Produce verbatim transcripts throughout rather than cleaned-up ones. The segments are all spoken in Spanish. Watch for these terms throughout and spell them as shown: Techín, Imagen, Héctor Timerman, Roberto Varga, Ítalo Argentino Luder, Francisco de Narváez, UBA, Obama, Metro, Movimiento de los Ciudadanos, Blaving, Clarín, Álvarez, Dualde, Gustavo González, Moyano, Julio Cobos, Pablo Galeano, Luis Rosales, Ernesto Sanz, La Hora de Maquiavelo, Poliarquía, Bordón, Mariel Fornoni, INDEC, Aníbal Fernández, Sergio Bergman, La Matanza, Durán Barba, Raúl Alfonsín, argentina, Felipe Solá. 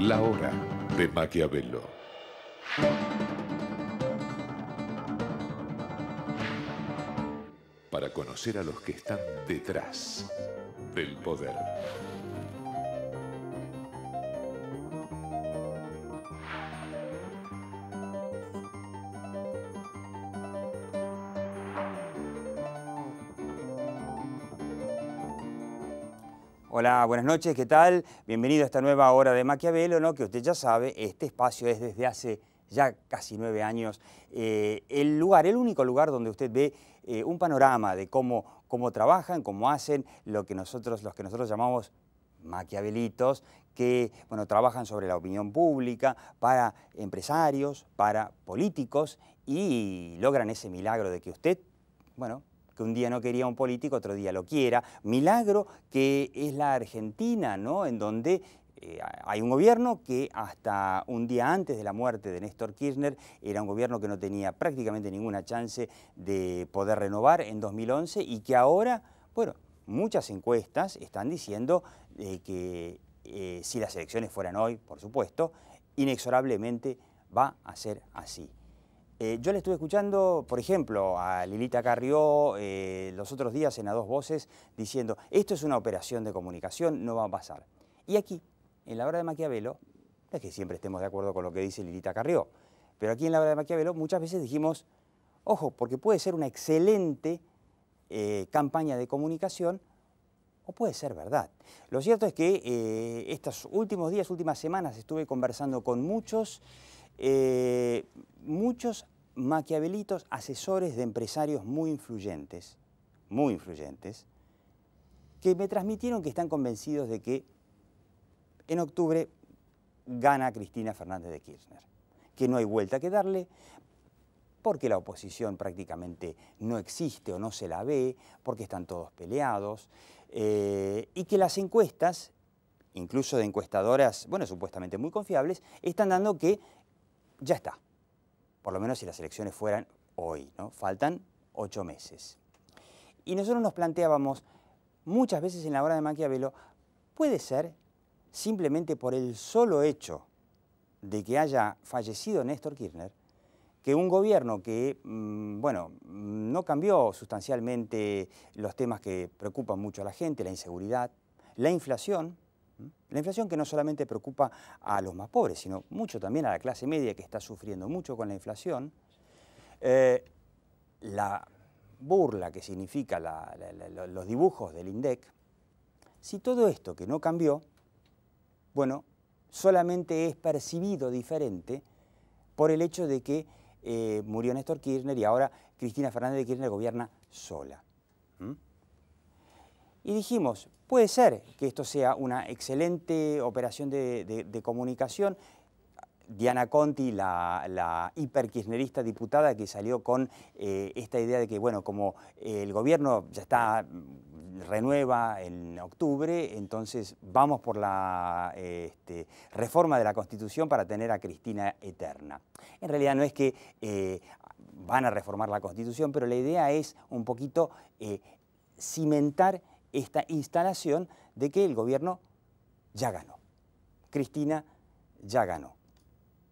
La hora de Maquiavelo. Para conocer a los que están detrás del poder. Hola, buenas noches, ¿qué tal? Bienvenido a esta nueva hora de Maquiavelo, ¿no? Que usted ya sabe, este espacio es desde hace ya casi nueve años eh, el lugar, el único lugar donde usted ve eh, un panorama de cómo, cómo trabajan, cómo hacen lo que nosotros, los que nosotros llamamos maquiavelitos, que bueno, trabajan sobre la opinión pública, para empresarios, para políticos, y logran ese milagro de que usted, bueno, que un día no quería un político, otro día lo quiera. Milagro que es la Argentina, ¿no? En donde eh, hay un gobierno que hasta un día antes de la muerte de Néstor Kirchner era un gobierno que no tenía prácticamente ninguna chance de poder renovar en dos mil once y que ahora, bueno, muchas encuestas están diciendo eh, que eh, si las elecciones fueran hoy, por supuesto, inexorablemente va a ser así. Eh, yo le estuve escuchando, por ejemplo, a Lilita Carrió eh, los otros días en A Dos Voces diciendo, esto es una operación de comunicación, no va a pasar. Y aquí, en la hora de Maquiavelo, no es que siempre estemos de acuerdo con lo que dice Lilita Carrió, pero aquí en la hora de Maquiavelo muchas veces dijimos, ojo, porque puede ser una excelente eh, campaña de comunicación o puede ser verdad. Lo cierto es que eh, estos últimos días, últimas semanas, estuve conversando con muchos... Eh, muchos maquiavelitos, asesores de empresarios muy influyentes, muy influyentes, que me transmitieron que están convencidos de que en octubre gana Cristina Fernández de Kirchner, que no hay vuelta que darle porque la oposición prácticamente no existe o no se la ve, porque están todos peleados, eh, y que las encuestas, incluso de encuestadoras, bueno, supuestamente muy confiables, están dando que ya está, por lo menos si las elecciones fueran hoy, ¿no? Faltan ocho meses. Y nosotros nos planteábamos muchas veces en la hora de Maquiavelo, puede ser simplemente por el solo hecho de que haya fallecido Néstor Kirchner, que un gobierno que, mmm, bueno, no cambió sustancialmente los temas que preocupan mucho a la gente, la inseguridad, la inflación, La inflación que no solamente preocupa a los más pobres, sino mucho también a la clase media que está sufriendo mucho con la inflación. Eh, la burla que significa la, la, la, los dibujos del INDEC. Si todo esto que no cambió, bueno, solamente es percibido diferente por el hecho de que eh, murió Néstor Kirchner y ahora Cristina Fernández de Kirchner gobierna sola. ¿Mm? Y dijimos, puede ser que esto sea una excelente operación de, de, de comunicación. Diana Conti, la, la hiperkirchnerista diputada que salió con eh, esta idea de que, bueno, como eh, el gobierno ya está, renueva en octubre, entonces vamos por la eh, este, reforma de la Constitución para tener a Cristina eterna. En realidad no es que eh, van a reformar la Constitución, pero la idea es un poquito eh, cimentar esta instalación de que el gobierno ya ganó, Cristina ya ganó.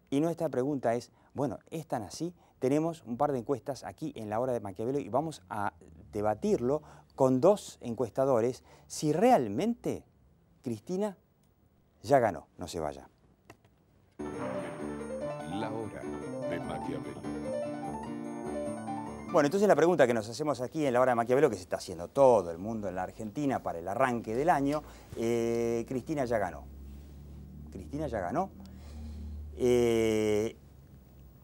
Y nuestra pregunta es, bueno, ¿es tan así? Tenemos un par de encuestas aquí en la hora de Maquiavelo y vamos a debatirlo con dos encuestadores si realmente Cristina ya ganó. No se vaya. La hora de Maquiavelo. Bueno, entonces la pregunta que nos hacemos aquí en la hora de Maquiavelo, que se está haciendo todo el mundo en la Argentina para el arranque del año, eh, Cristina ya ganó. Cristina ya ganó. Eh,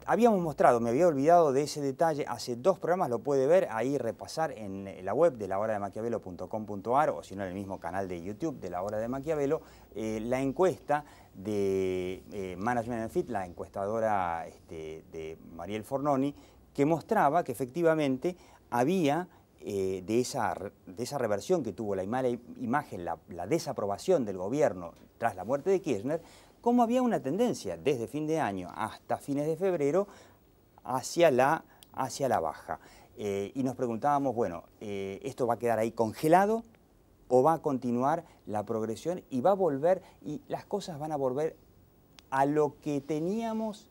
habíamos mostrado, me había olvidado de ese detalle, hace dos programas, lo puede ver, ahí repasar en la web de la hora de maquiavelo punto com punto ar o si no en el mismo canal de YouTube de la hora de Maquiavelo, eh, la encuesta de eh, Management and Fit, la encuestadora este, de Mariel Fornoni, que mostraba que efectivamente había, eh, de, esa, de esa reversión que tuvo la mala imagen, la, la desaprobación del gobierno tras la muerte de Kirchner, como había una tendencia desde fin de año hasta fines de febrero hacia la, hacia la baja. Eh, y nos preguntábamos, bueno, eh, ¿esto va a quedar ahí congelado o va a continuar la progresión y va a volver, y las cosas van a volver a lo que teníamos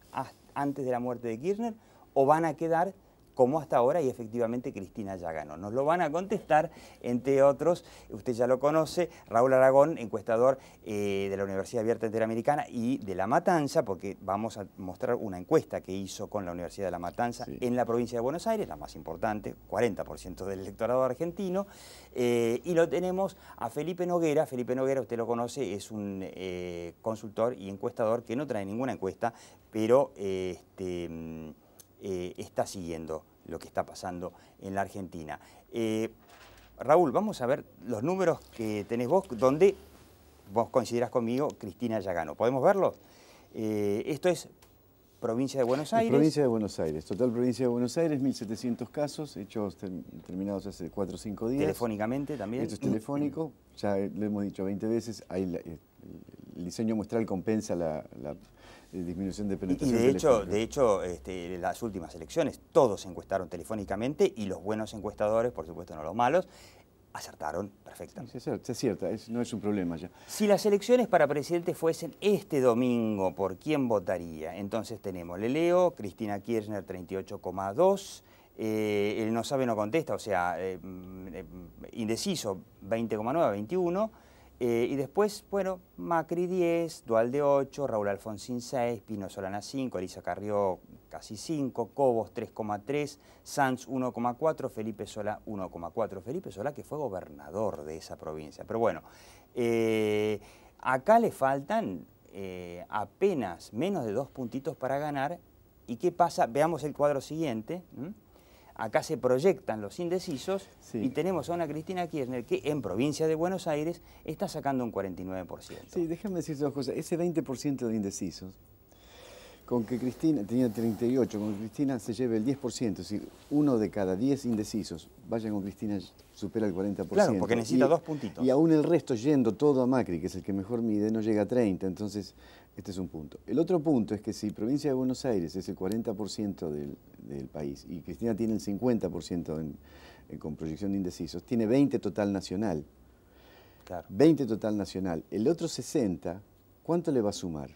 antes de la muerte de Kirchner, o van a quedar como hasta ahora y efectivamente Cristina ya ganó? Nos lo van a contestar, entre otros, usted ya lo conoce, Raúl Aragón, encuestador eh, de la Universidad Abierta Interamericana y de La Matanza, porque vamos a mostrar una encuesta que hizo con la Universidad de La Matanza sí. en la provincia de Buenos Aires, la más importante, cuarenta por ciento del electorado argentino, eh, y lo tenemos a Felipe Noguera. Felipe Noguera, usted lo conoce, es un eh, consultor y encuestador que no trae ninguna encuesta, pero... Eh, este, Eh, está siguiendo lo que está pasando en la Argentina. Eh, Raúl, vamos a ver los números que tenés vos, donde vos considerás conmigo Cristina ya ganó. ¿Podemos verlos? Eh, esto es provincia de Buenos Aires. Es provincia de Buenos Aires, total provincia de Buenos Aires, mil setecientos casos, hechos terminados hace cuatro o cinco días. Telefónicamente también. Esto es telefónico, ya lo hemos dicho veinte veces, hay la, el diseño muestral compensa la... la disminución de penetración. Y de hecho, de hecho este, las últimas elecciones todos encuestaron telefónicamente y los buenos encuestadores, por supuesto no los malos, acertaron perfectamente. Sí, se acierta, es, no es un problema ya. Si las elecciones para presidente fuesen este domingo, ¿por quién votaría? Entonces tenemos, le leo, Cristina Kirchner treinta y ocho coma dos, eh, él no sabe, no contesta, o sea, eh, indeciso veinte coma nueve, veintiuno. Eh, y después, bueno, Macri diez, Dualde ocho, Raúl Alfonsín seis, Pino Solana cinco, Lilita Carrió casi cinco, Cobos tres coma tres, Sanz uno coma cuatro, Felipe Solá uno coma cuatro. Felipe Solá que fue gobernador de esa provincia. Pero bueno, eh, acá le faltan eh, apenas menos de dos puntitos para ganar. ¿Y qué pasa? Veamos el cuadro siguiente. ¿Mm? Acá se proyectan los indecisos sí. y tenemos a una Cristina Kirchner que en provincia de Buenos Aires está sacando un cuarenta y nueve por ciento. Sí, déjame decir dos cosas. Ese veinte por ciento de indecisos, con que Cristina tenía treinta y ocho, con que Cristina se lleve el diez por ciento, es decir, uno de cada diez indecisos, vaya con Cristina, supera el cuarenta por ciento. Claro, porque necesita y, dos puntitos. Y aún el resto yendo todo a Macri, que es el que mejor mide, no llega a treinta, entonces este es un punto. El otro punto es que si provincia de Buenos Aires es el cuarenta por ciento del, del país y Cristina tiene el cincuenta por ciento en, en, con proyección de indecisos, tiene veinte total nacional. Claro. veinte total nacional. El otro sesenta, ¿cuánto le va a sumar?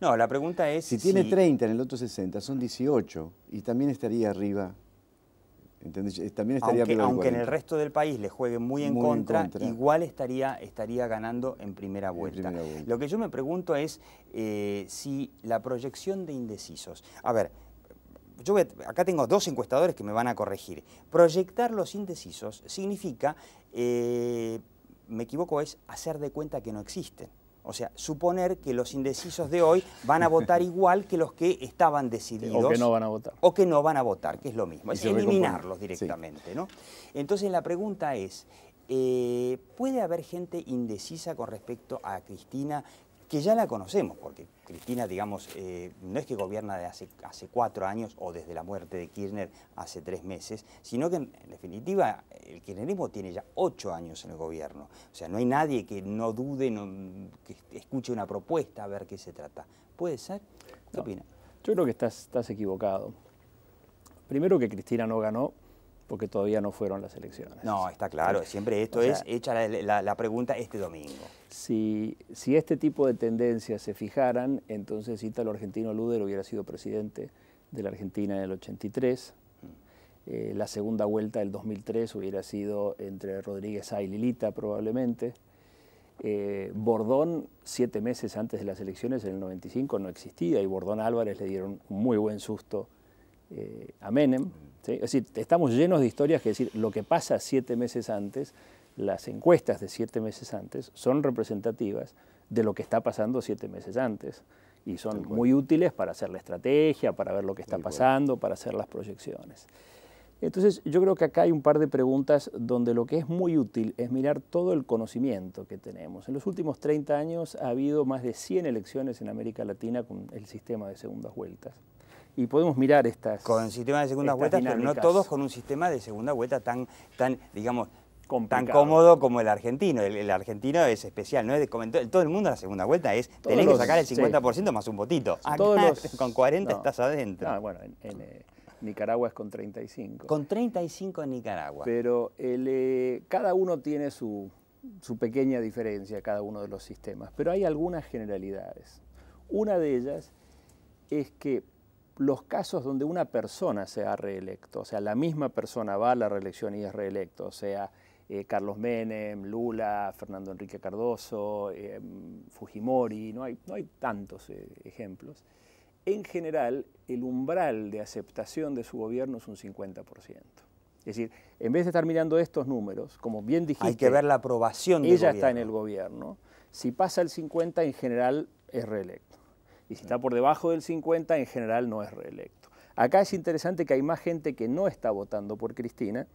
No, la pregunta es... Si, si tiene treinta en el otro sesenta, son dieciocho y también estaría arriba, ¿entendés? También estaría aunque, arriba aunque en el resto del país le juegue muy, en, muy contra, en contra, igual estaría, estaría ganando en primera vuelta. En primera vuelta. Lo que yo me pregunto es eh, si la proyección de indecisos... A ver, yo voy a, acá tengo dos encuestadores que me van a corregir. Proyectar los indecisos significa, eh, me equivoco, es hacer de cuenta que no existen. O sea, suponer que los indecisos de hoy van a votar igual que los que estaban decididos. O que no van a votar. O que no van a votar, que es lo mismo. Es eliminarlos directamente, sí. ¿no? Entonces la pregunta es, eh, ¿puede haber gente indecisa con respecto a Cristina, que ya la conocemos? Porque Cristina, digamos, eh, no es que gobierna de hace, hace cuatro años o desde la muerte de Kirchner hace tres meses, sino que en definitiva el kirchnerismo tiene ya ocho años en el gobierno. O sea, no hay nadie que no dude, no, que escuche una propuesta a ver qué se trata. ¿Puede ser? ¿Qué no, opina? Yo creo que estás, estás equivocado. Primero que Cristina no ganó porque todavía no fueron las elecciones. No, está claro. Siempre esto o sea, es hecha la, la, la pregunta este domingo. Si, si este tipo de tendencias se fijaran, entonces Ítalo Argentino Luder hubiera sido presidente de la Argentina en el ochenta y tres. Eh, la segunda vuelta del dos mil tres hubiera sido entre Rodríguez A y Lilita probablemente. Eh, Bordón, siete meses antes de las elecciones, en el noventa y cinco, no existía. Y Bordón Álvarez le dieron un muy buen susto Eh, a Menem, ¿sí? Es decir, estamos llenos de historias que decir, lo que pasa siete meses antes, las encuestas de siete meses antes son representativas de lo que está pasando siete meses antes y son muy útiles para hacer la estrategia, para ver lo que está pasando, para hacer las proyecciones. Entonces yo creo que acá hay un par de preguntas donde lo que es muy útil es mirar todo el conocimiento que tenemos. En los últimos treinta años ha habido más de cien elecciones en América Latina con el sistema de segundas vueltas. Y podemos mirar estas con sistema de segunda vuelta, dinámicas. Pero no todos con un sistema de segunda vuelta tan, tan digamos, complicado. Tan cómodo como el argentino. El, el argentino es especial, no es de, como todo, todo el mundo en la segunda vuelta es todos tenés los, que sacar el cincuenta por ciento sí. más un votito. Acá, todos los, con cuarenta no, estás adentro. Ah, bueno, en, en eh, Nicaragua es con treinta y cinco. Con treinta y cinco en Nicaragua. Pero el, eh, cada uno tiene su, su pequeña diferencia, cada uno de los sistemas, pero hay algunas generalidades. Una de ellas es que los casos donde una persona sea reelecto, o sea, la misma persona va a la reelección y es reelecto, o sea, eh, Carlos Menem, Lula, Fernando Henrique Cardoso, eh, Fujimori, no hay, no hay tantos eh, ejemplos. En general, el umbral de aceptación de su gobierno es un cincuenta por ciento. Es decir, en vez de estar mirando estos números, como bien dijiste... Hay que ver la aprobación del gobierno. Ella está en el gobierno. Si pasa el cincuenta, en general es reelecto. Y si está por debajo del cincuenta, en general no es reelecto. Acá es interesante que hay más gente que no está votando por Cristina,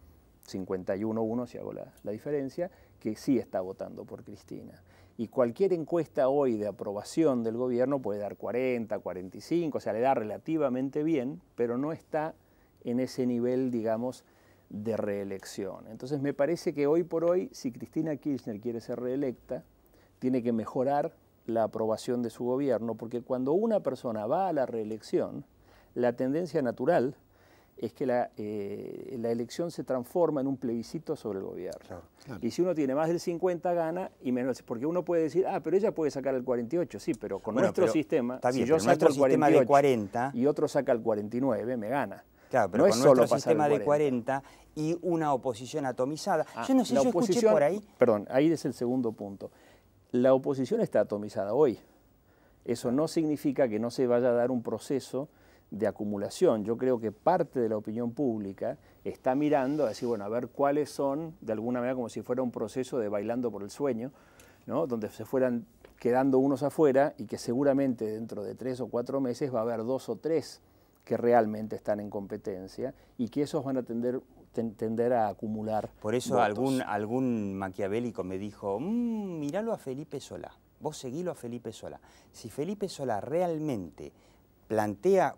cincuenta y uno a uno si hago la, la diferencia, que sí está votando por Cristina. Y cualquier encuesta hoy de aprobación del gobierno puede dar cuarenta, cuarenta y cinco, o sea, le da relativamente bien, pero no está en ese nivel, digamos, de reelección. Entonces me parece que hoy por hoy, si Cristina Kirchner quiere ser reelecta, tiene que mejorar la aprobación de su gobierno, porque cuando una persona va a la reelección, la tendencia natural es que la, eh, la elección se transforma en un plebiscito sobre el gobierno. Claro, claro. Y si uno tiene más del cincuenta gana y menos, porque uno puede decir, ah, pero ella puede sacar el cuarenta y ocho, sí, pero con bueno, nuestro pero, sistema, bien, si yo saco el cuarenta y ocho y otro saca el cuarenta y nueve, me gana. Claro, pero no con es nuestro solo sistema de cuarenta y una oposición atomizada. Ah, yo no sé, yo escuché por ahí... Perdón, ahí es el segundo punto. La oposición está atomizada hoy. Eso no significa que no se vaya a dar un proceso de acumulación. Yo creo que parte de la opinión pública está mirando a decir, bueno, a ver cuáles son, de alguna manera como si fuera un proceso de bailando por el sueño, ¿no? Donde se fueran quedando unos afuera y que seguramente dentro de tres o cuatro meses va a haber dos o tres que realmente están en competencia y que esos van a tender, ten, tender a acumular. Por eso votos. Algún, algún maquiavélico me dijo, mmm, miralo a Felipe Solá, vos seguilo a Felipe Solá. Si Felipe Solá realmente plantea,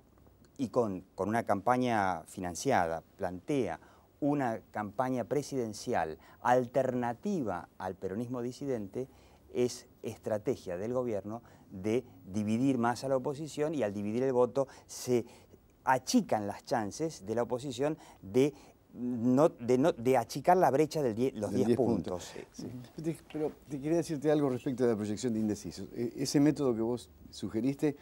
y con, con una campaña financiada, plantea una campaña presidencial alternativa al peronismo disidente, es estrategia del gobierno de dividir más a la oposición y al dividir el voto se achican las chances de la oposición de, no, de, no, de achicar la brecha de die, los diez puntos. puntos. Sí. Sí. Pero te quería decirte algo respecto a la proyección de indecisos. E ese método que vos sugeriste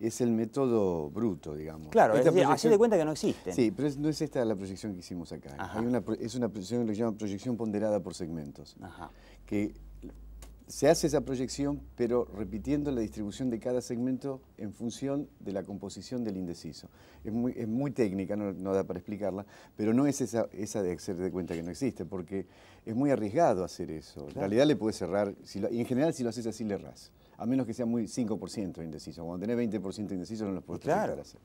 es el método bruto, digamos. Claro, es decir, haced de cuenta que no existe. Sí, pero es, no es esta la proyección que hicimos acá. Hay una, es una proyección que se llama proyección ponderada por segmentos. Ajá. Que se hace esa proyección, pero repitiendo la distribución de cada segmento en función de la composición del indeciso. Es muy, es muy técnica, no, no da para explicarla, pero no es esa, esa de hacer de cuenta que no existe, porque es muy arriesgado hacer eso. Claro. En realidad le puedes cerrar, si lo, y en general si lo haces así le errás, a menos que sea muy cinco por ciento indeciso. Cuando tenés veinte por ciento indeciso no los puedes claro. hacer.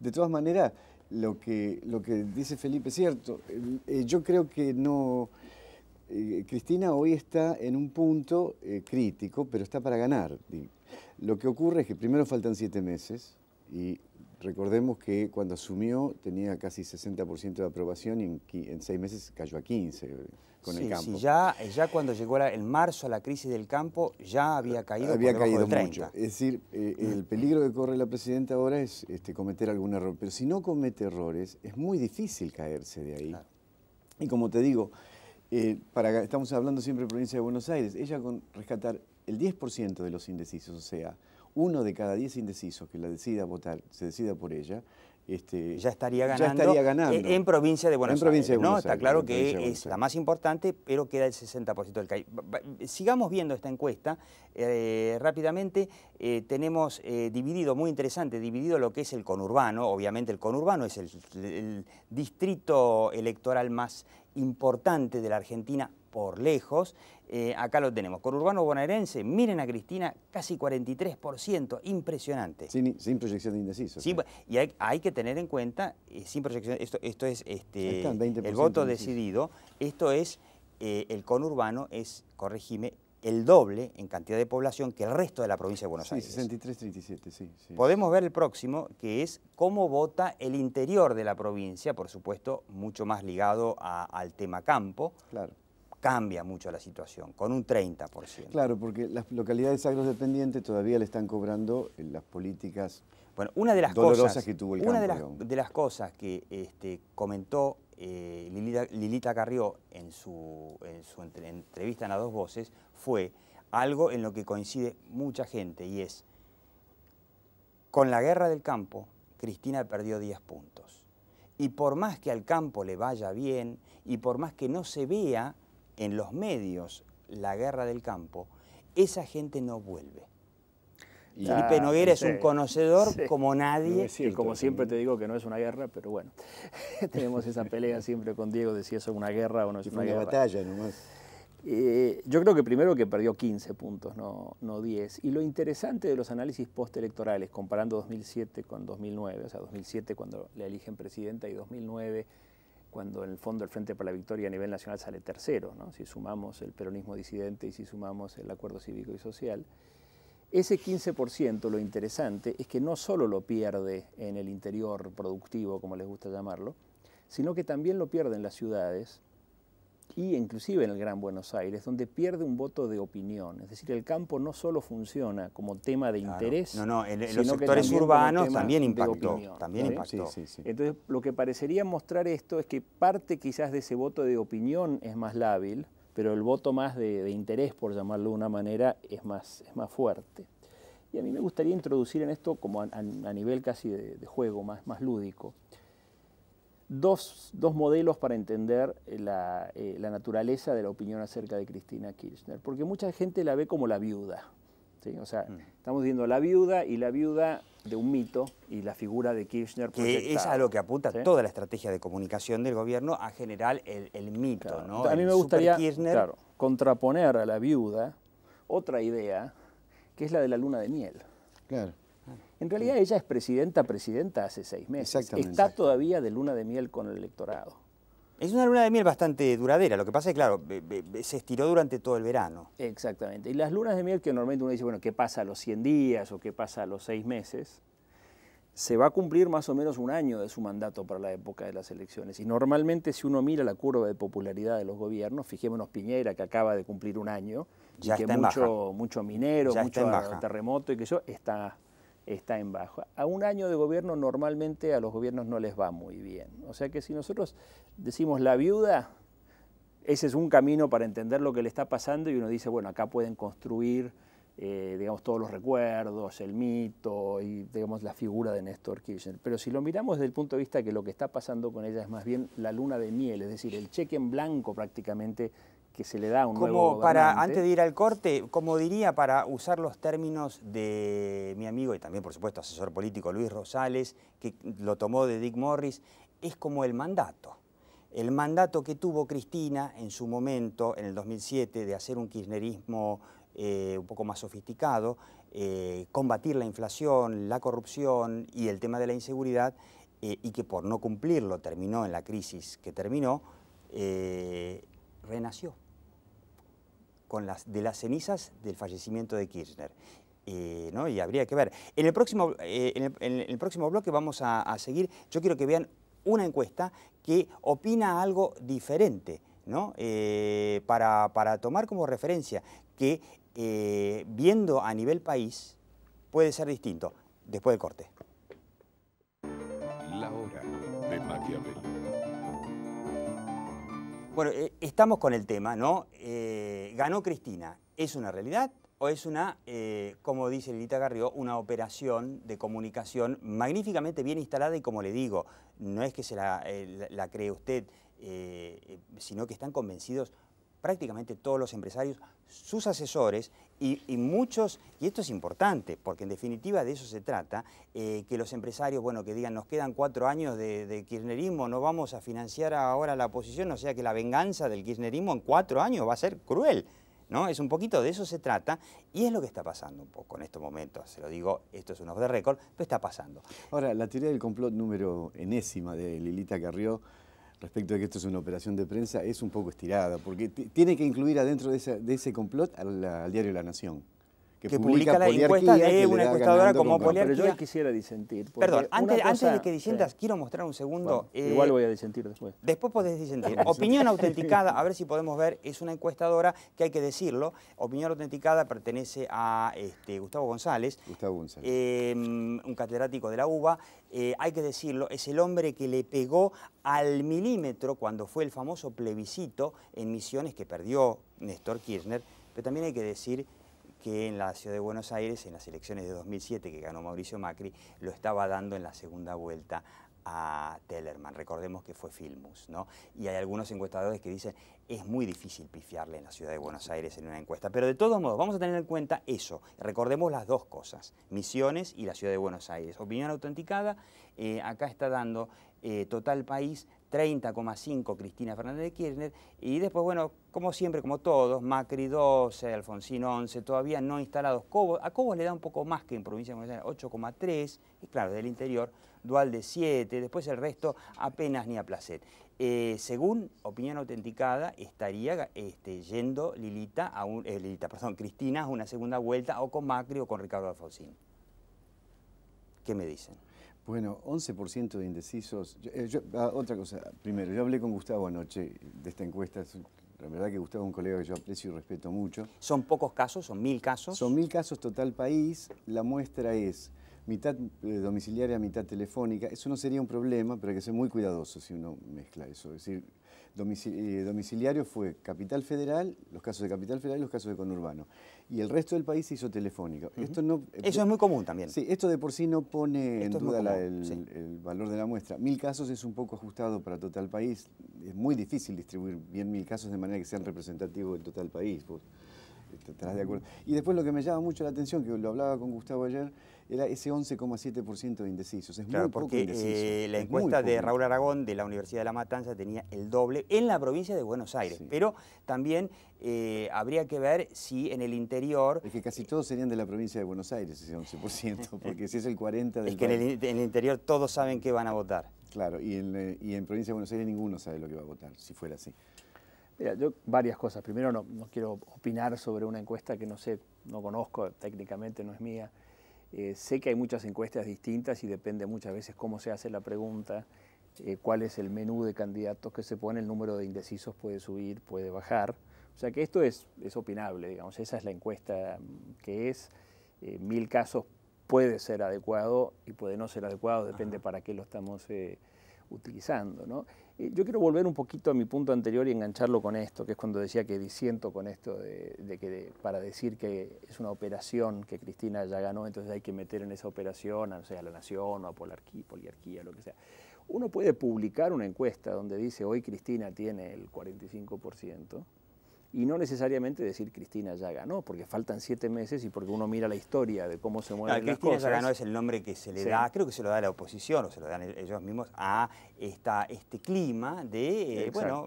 De todas maneras, lo que, lo que dice Felipe es cierto. Eh, yo creo que no... Eh, Cristina hoy está en un punto eh, crítico, pero está para ganar. Lo que ocurre es que primero faltan siete meses y recordemos que cuando asumió tenía casi sesenta por ciento de aprobación y en, en seis meses cayó a quince por ciento con sí, el campo. Sí, ya, ya cuando llegó la, en marzo la crisis del campo ya había caído Había por caído de treinta. Mucho. Es decir, eh, el peligro que corre la presidenta ahora es este, cometer algún error, pero si no comete errores es muy difícil caerse de ahí. Claro. Y como te digo... Eh, para, estamos hablando siempre de provincia de Buenos Aires, ella con rescatar el diez por ciento de los indecisos, o sea, uno de cada diez indecisos que la decida votar, se decida por ella, este, ya estaría ganando, ya estaría ganando. En provincia de Buenos en Aires, de Buenos ¿no? Aires, está claro que es la más importante, pero queda el sesenta por ciento del país. Sigamos viendo esta encuesta, eh, rápidamente, eh, tenemos eh, dividido, muy interesante, dividido lo que es el conurbano, obviamente el conurbano es el, el distrito electoral más importante de la Argentina por lejos. Eh, acá lo tenemos, conurbano bonaerense, miren a Cristina, casi cuarenta y tres por ciento, impresionante. Sin, sin proyección de indecisos. Sí, y hay, hay que tener en cuenta, eh, sin proyección, esto, esto es este, están, el voto indeciso. Decidido, esto es, eh, el conurbano es, corregime, el doble en cantidad de población que el resto de la provincia de Buenos sí, Aires. sesenta y tres a treinta y siete, sí, sí. Podemos ver el próximo, que es cómo vota el interior de la provincia, por supuesto, mucho más ligado a, al tema campo. Claro. Cambia mucho la situación, con un treinta por ciento. Claro, porque las localidades agrodependientes todavía le están cobrando las políticas bueno, una de las dolorosas cosas, que tuvo el campo. Una de las, de las cosas que este, comentó eh, Lilita, Lilita Carrió en su, en su entre, entrevista en A Dos Voces fue algo en lo que coincide mucha gente y es Con la guerra del campo, Cristina perdió diez puntos. Y por más que al campo le vaya bien, y por más que no se vea en los medios la guerra del campo, esa gente no vuelve. Y Felipe Noguera es un conocedor sí, como nadie. Sí, como siempre te digo que no es una guerra, pero bueno, tenemos esa pelea siempre con Diego de si eso es una guerra o no es una, una guerra. Una batalla nomás. Eh, yo creo que primero que perdió quince puntos, no, no diez. Y lo interesante de los análisis postelectorales, comparando dos mil siete con dos mil nueve, o sea, dos mil siete cuando la eligen presidenta y dos mil nueve cuando en el fondo el Frente para la Victoria a nivel nacional sale tercero, ¿no? Si sumamos el peronismo disidente y si sumamos el acuerdo cívico y social. Ese quince por ciento, lo interesante, es que no solo lo pierde en el interior productivo, como les gusta llamarlo, sino que también lo pierde en las ciudades, y inclusive en el Gran Buenos Aires, donde pierde un voto de opinión. Es decir, el campo no solo funciona como tema de interés, claro. no, no, el, sino los sectores que urbanos también impactó. Opinión, también ¿sí? impactó. Sí, sí, sí. Entonces, lo que parecería mostrar esto es que parte quizás de ese voto de opinión es más lábil, pero el voto más de, de interés, por llamarlo de una manera, es más, es más fuerte. Y a mí me gustaría introducir en esto, como a, a, a nivel casi de, de juego, más, más lúdico, Dos, dos modelos para entender la, eh, la naturaleza de la opinión acerca de Cristina Kirchner, porque mucha gente la ve como la viuda, ¿sí? O sea, mm. estamos viendo la viuda y la viuda de un mito y la figura de Kirchner proyectada. Que es a lo que apunta ¿sí? toda la estrategia de comunicación del gobierno, a generar el, el mito, claro. ¿no? A mí me gustaría Kirchner... claro, contraponer a la viuda otra idea, que es la de la luna de miel. Claro. En realidad ella es presidenta, presidenta hace seis meses. Está todavía de luna de miel con el electorado. Es una luna de miel bastante duradera, lo que pasa es que, claro, se estiró durante todo el verano. Exactamente. Y las lunas de miel que normalmente uno dice, bueno, ¿qué pasa a los cien días o qué pasa a los seis meses? Se va a cumplir más o menos un año de su mandato para la época de las elecciones. Y normalmente si uno mira la curva de popularidad de los gobiernos, fijémonos Piñera, que acaba de cumplir un año, y ya que está mucho, en baja. mucho minero, ya mucho terremoto y que eso está... está en bajo. A un año de gobierno normalmente a los gobiernos no les va muy bien. O sea que si nosotros decimos la viuda, ese es un camino para entender lo que le está pasando y uno dice, bueno, acá pueden construir, eh, digamos, todos los recuerdos, el mito y, digamos, la figura de Néstor Kirchner. Pero si lo miramos desde el punto de vista que lo que está pasando con ella es más bien la luna de miel, es decir, el cheque en blanco prácticamente que se le da a un como nuevo gobernante. Para, antes de ir al corte, como diría, para usar los términos de mi amigo y también, por supuesto, asesor político Luis Rosales, que lo tomó de Dick Morris, es como el mandato. El mandato que tuvo Cristina en su momento, en el dos mil siete, de hacer un kirchnerismo eh, un poco más sofisticado, eh, combatir la inflación, la corrupción y el tema de la inseguridad, eh, y que por no cumplirlo terminó en la crisis que terminó, eh, renació. Con las, de las cenizas del fallecimiento de Kirchner. Eh, ¿no? Y habría que ver. En el próximo, eh, en el, en el próximo bloque vamos a, a seguir. Yo quiero que vean una encuesta que opina algo diferente, ¿no? eh, para, para tomar como referencia que eh, viendo a nivel país puede ser distinto. Después del corte. La hora de Maquiavelo. Bueno, eh, estamos con el tema, ¿no? Eh, ¿ganó Cristina? ¿Es una realidad o es una, eh, como dice Lilita Carrió, una operación de comunicación magníficamente bien instalada? Y como le digo, no es que se la, eh, la, la cree usted, eh, sino que están convencidos prácticamente todos los empresarios, sus asesores y, y muchos, y esto es importante, porque en definitiva de eso se trata, eh, que los empresarios, bueno, que digan, nos quedan cuatro años de, de kirchnerismo, no vamos a financiar ahora la oposición, o sea que la venganza del kirchnerismo en cuatro años va a ser cruel, ¿no? Es un poquito de eso se trata, y es lo que está pasando un poco en estos momentos, se lo digo, esto es un off the record, pero está pasando. Ahora, la teoría del complot número enésima de Lilita Carrió, respecto a que esto es una operación de prensa, es un poco estirada, porque tiene que incluir adentro de ese, de ese complot al, al diario La Nación. Que, que publica, publica la encuesta de una encuestadora como Poliarquía. Pero yo quisiera disentir. Perdón, antes, cosa, antes de que disientas, sí. quiero mostrar un segundo. Bueno, eh, igual voy a disentir después. Después podés disentir. Opinión Autenticada, a ver si podemos ver, es una encuestadora que hay que decirlo. Opinión Autenticada pertenece a este, Gustavo González. Gustavo González. Eh, un catedrático de la U B A. Eh, hay que decirlo, es el hombre que le pegó al milímetro cuando fue el famoso plebiscito en Misiones que perdió Néstor Kirchner. Pero también hay que decir que en la ciudad de Buenos Aires, en las elecciones de dos mil siete que ganó Mauricio Macri, lo estaba dando en la segunda vuelta a Timerman. Recordemos que fue Filmus, ¿no? Y hay algunos encuestadores que dicen es muy difícil pifiarle en la ciudad de Buenos Aires en una encuesta, pero de todos modos vamos a tener en cuenta eso. Recordemos las dos cosas, Misiones y la ciudad de Buenos Aires. Opinión autenticada, eh, acá está dando eh, total país treinta coma cinco Cristina Fernández de Kirchner, y después, bueno, como siempre, como todos, Macri doce, Alfonsín once, todavía no instalados. Cobos, a Cobos le da un poco más que en provincia de Buenos Aires, ocho coma tres, y claro, del interior, Dualde siete, después el resto apenas ni a Placet. Eh, según opinión autenticada, estaría este, yendo Lilita, a un, eh, Lilita, perdón, Cristina a una segunda vuelta o con Macri o con Ricardo Alfonsín. ¿Qué me dicen? Bueno, once por ciento de indecisos. Yo, yo, ah, otra cosa, primero, yo hablé con Gustavo anoche de esta encuesta. La verdad que Gustavo es un colega que yo aprecio y respeto mucho. ¿Son pocos casos? ¿Son mil casos? Son mil casos total país. La muestra es mitad eh, domiciliaria, mitad telefónica. Eso no sería un problema, pero hay que ser muy cuidadoso si uno mezcla eso. Es decir, domicili eh, domiciliario fue Capital Federal, los casos de Capital Federal y los casos de Conurbano. Y el resto del país se hizo telefónica. Uh-huh. Esto no, eh, eso es muy común también. Sí, esto de por sí no pone esto en duda la, el, sí. el valor de la muestra. Mil casos es un poco ajustado para total país. Es muy difícil distribuir bien mil casos de manera que sean representativos del total país. Vos estarás de acuerdo. Y después lo que me llama mucho la atención, que lo hablaba con Gustavo ayer, era ese once coma siete por ciento de indecisos. Es claro, muy porque poco indeciso. Eh, la es encuesta de Raúl Aragón de la Universidad de La Matanza tenía el doble en la provincia de Buenos Aires, sí. Pero también eh, habría que ver si en el interior... Es que casi todos serían de la provincia de Buenos Aires ese once por ciento, porque si es el cuarenta por ciento del es que en el, en el interior todos saben que van a votar. Claro, y en, y en provincia de Buenos Aires ninguno sabe lo que va a votar, si fuera así. Mira, yo varias cosas. Primero, no, no quiero opinar sobre una encuesta que no sé, no conozco, técnicamente no es mía. Eh, sé que hay muchas encuestas distintas y depende muchas veces cómo se hace la pregunta, eh, cuál es el menú de candidatos que se pone, el número de indecisos puede subir, puede bajar. O sea que esto es, es opinable, digamos, esa es la encuesta que es. Eh, mil casos puede ser adecuado y puede no ser adecuado, depende [S2] Ajá. [S1] Para qué lo estamos eh, utilizando, ¿no? Eh, yo quiero volver un poquito a mi punto anterior y engancharlo con esto, que es cuando decía que disiento con esto de, de que de, para decir que es una operación que Cristina ya ganó, entonces hay que meter en esa operación a, no sé, a la nación o a polarquía, poliarquía, lo que sea. Uno puede publicar una encuesta donde dice hoy Cristina tiene el cuarenta y cinco por ciento y no necesariamente decir Cristina ya ganó, porque faltan siete meses y porque uno mira la historia de cómo se mueven no, las Cristina cosas. Cristina ya ganó es el nombre que se le sí. da, creo que se lo da a la oposición, o se lo dan ellos mismos, a esta, este clima de, eh, bueno,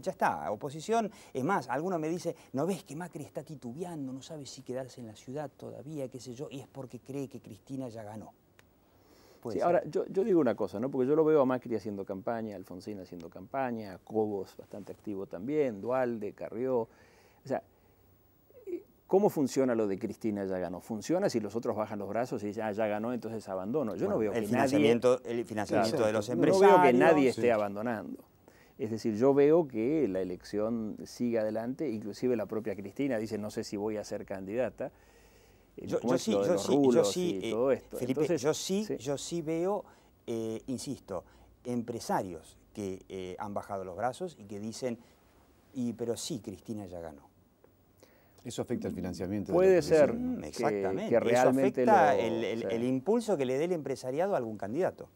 ya está, oposición. Es más, alguno me dice, ¿no ves que Macri está titubeando, no sabe si quedarse en la ciudad todavía, qué sé yo? Y es porque cree que Cristina ya ganó. Sí, ahora, yo, yo digo una cosa, ¿no? Porque yo lo veo a Macri haciendo campaña, a Alfonsín haciendo campaña, a Cobos bastante activo también, Dualde, Carrió. O sea, ¿cómo funciona lo de Cristina ya ganó? Funciona si los otros bajan los brazos y dicen, ah, ya ganó, entonces abandono. Yo bueno, no veo el que financiamiento, nadie... El financiamiento claro, de los empresarios. No veo que nadie sí. esté abandonando. Es decir, yo veo que la elección sigue adelante, inclusive la propia Cristina dice, no sé si voy a ser candidata. Yo, yo sí, yo sí, yo sí, eh, todo esto. Felipe, Entonces, yo sí, sí, yo sí veo, eh, insisto, empresarios que eh, han bajado los brazos y que dicen, y, pero sí, Cristina ya ganó. Eso afecta el financiamiento. Puede de ser mm, que, exactamente. Que realmente eso afecta lo, el, el, o sea, el impulso que le dé el empresariado a algún candidato.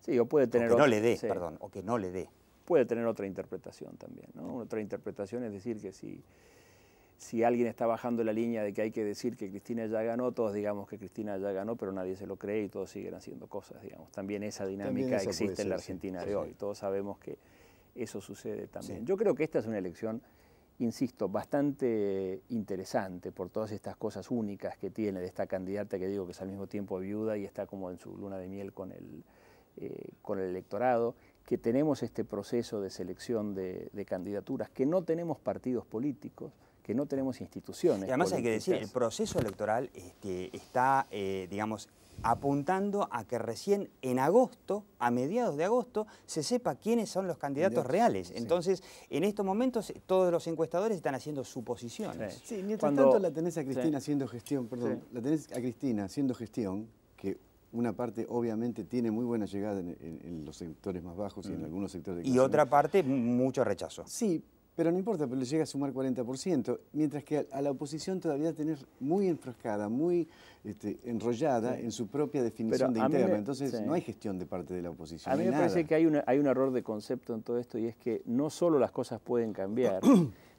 Sí, o puede tener o que otro, no le dé, sí. perdón, o que no le dé. Puede tener otra interpretación también, ¿no? Otra interpretación es decir que sí. Si alguien está bajando la línea de que hay que decir que Cristina ya ganó, todos digamos que Cristina ya ganó, pero nadie se lo cree y todos siguen haciendo cosas, digamos. También esa dinámica también existe ser, en la Argentina sí, de sí. hoy. Todos sabemos que eso sucede también. Sí. Yo creo que esta es una elección, insisto, bastante interesante por todas estas cosas únicas que tiene de esta candidata que digo que es al mismo tiempo viuda y está como en su luna de miel con el, eh, con el electorado, que tenemos este proceso de selección de, de candidaturas, que no tenemos partidos políticos, que no tenemos instituciones. Y además hay que decir, el proceso electoral este, está, eh, digamos, apuntando a que recién en agosto, a mediados de agosto, se sepa quiénes son los candidatos reales. Entonces, sí. en estos momentos, todos los encuestadores están haciendo suposiciones. Sí, sí mientras Cuando... tanto la tenés a Cristina sí. haciendo gestión, perdón, sí. la tenés a Cristina haciendo gestión, que una parte obviamente tiene muy buena llegada en, en, en los sectores más bajos mm. y en algunos sectores de clase. Y otra parte, mucho rechazo. Sí. Pero no importa, pero le llega a sumar cuarenta por ciento, mientras que a la oposición todavía tenés muy enfroscada, muy este, enrollada sí. en su propia definición pero de interna. Me, Entonces sí. no hay gestión de parte de la oposición. A mí me nada. parece que hay, una, hay un error de concepto en todo esto, y es que no solo las cosas pueden cambiar,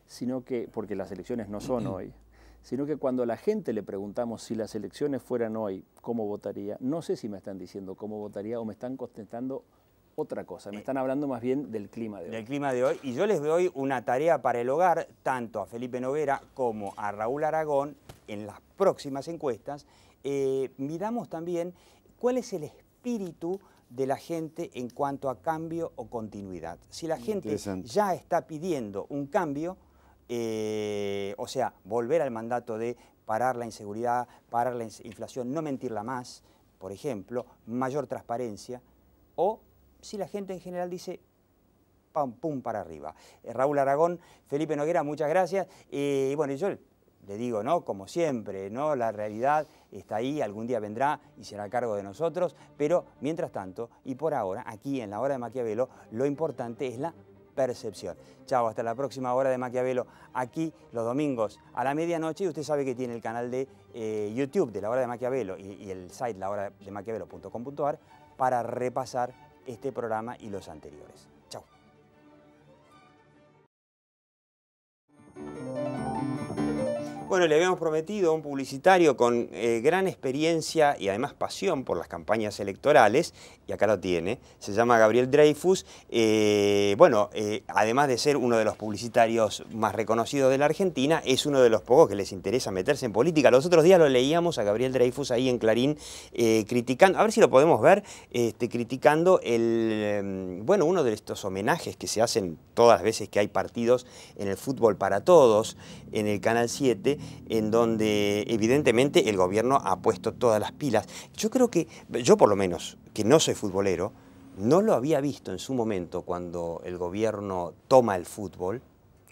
sino que, porque las elecciones no son hoy, sino que cuando a la gente le preguntamos si las elecciones fueran hoy, ¿cómo votaría? No sé si me están diciendo cómo votaría o me están contestando otra cosa, me están hablando más bien del clima de hoy. Del clima de hoy, y yo les doy una tarea para el hogar, tanto a Felipe Noguera como a Raúl Aragón, en las próximas encuestas, eh, miramos también cuál es el espíritu de la gente en cuanto a cambio o continuidad. Si la gente ya está pidiendo un cambio, eh, o sea, volver al mandato de parar la inseguridad, parar la inflación, no mentirla más, por ejemplo, mayor transparencia, o... si la gente en general dice pam, pum, para arriba. Eh, Raúl Aragón, Felipe Noguera, muchas gracias. Eh, bueno, yo le digo, ¿no? Como siempre, ¿no? La realidad está ahí, algún día vendrá y será a cargo de nosotros, pero mientras tanto, y por ahora, aquí en La Hora de Maquiavelo, lo importante es la percepción. Chao, hasta la próxima Hora de Maquiavelo, aquí los domingos a la medianoche, y usted sabe que tiene el canal de eh, YouTube de La Hora de Maquiavelo y, y el site la hora de maquiavelo punto com punto a r para repasar este programa y los anteriores. Chau. Bueno, le habíamos prometido a un publicitario con eh, gran experiencia y además pasión por las campañas electorales, y acá lo tiene, se llama Gabriel Dreyfus. Eh, bueno, eh, además de ser uno de los publicitarios más reconocidos de la Argentina, es uno de los pocos que les interesa meterse en política. Los otros días lo leíamos a Gabriel Dreyfus ahí en Clarín, eh, criticando, a ver si lo podemos ver, este, criticando el, bueno, uno de estos homenajes que se hacen todas las veces que hay partidos en el Fútbol para Todos, en el Canal siete, en donde evidentemente el gobierno ha puesto todas las pilas. Yo creo que, yo por lo menos, que no soy futbolero, no lo había visto en su momento cuando el gobierno toma el fútbol.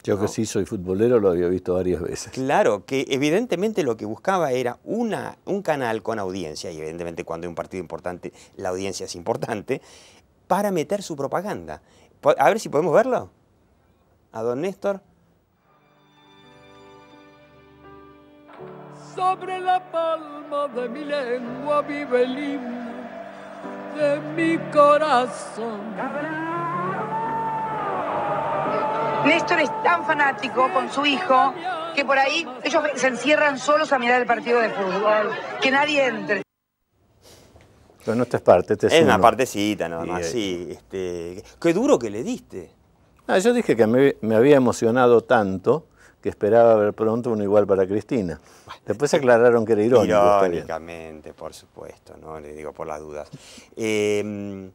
Yo ¿no? que sí soy futbolero lo había visto varias veces. Claro, que evidentemente lo que buscaba era una, un canal con audiencia, y evidentemente cuando hay un partido importante la audiencia es importante, para meter su propaganda. A ver si podemos verlo. A don Néstor. Sobre la palma de mi lengua vive el himno de mi corazón. Néstor es tan fanático con su hijo que por ahí ellos se encierran solos a mirar el partido de fútbol, que nadie entre. Pero no, esta es parte, este es, es una partecita nada más, sí. Este, qué duro que le diste. No, yo dije que me, me había emocionado tanto que esperaba ver pronto uno igual para Cristina. Después aclararon que era irónico. Irónicamente, por supuesto, ¿no? Le digo por las dudas. Eh,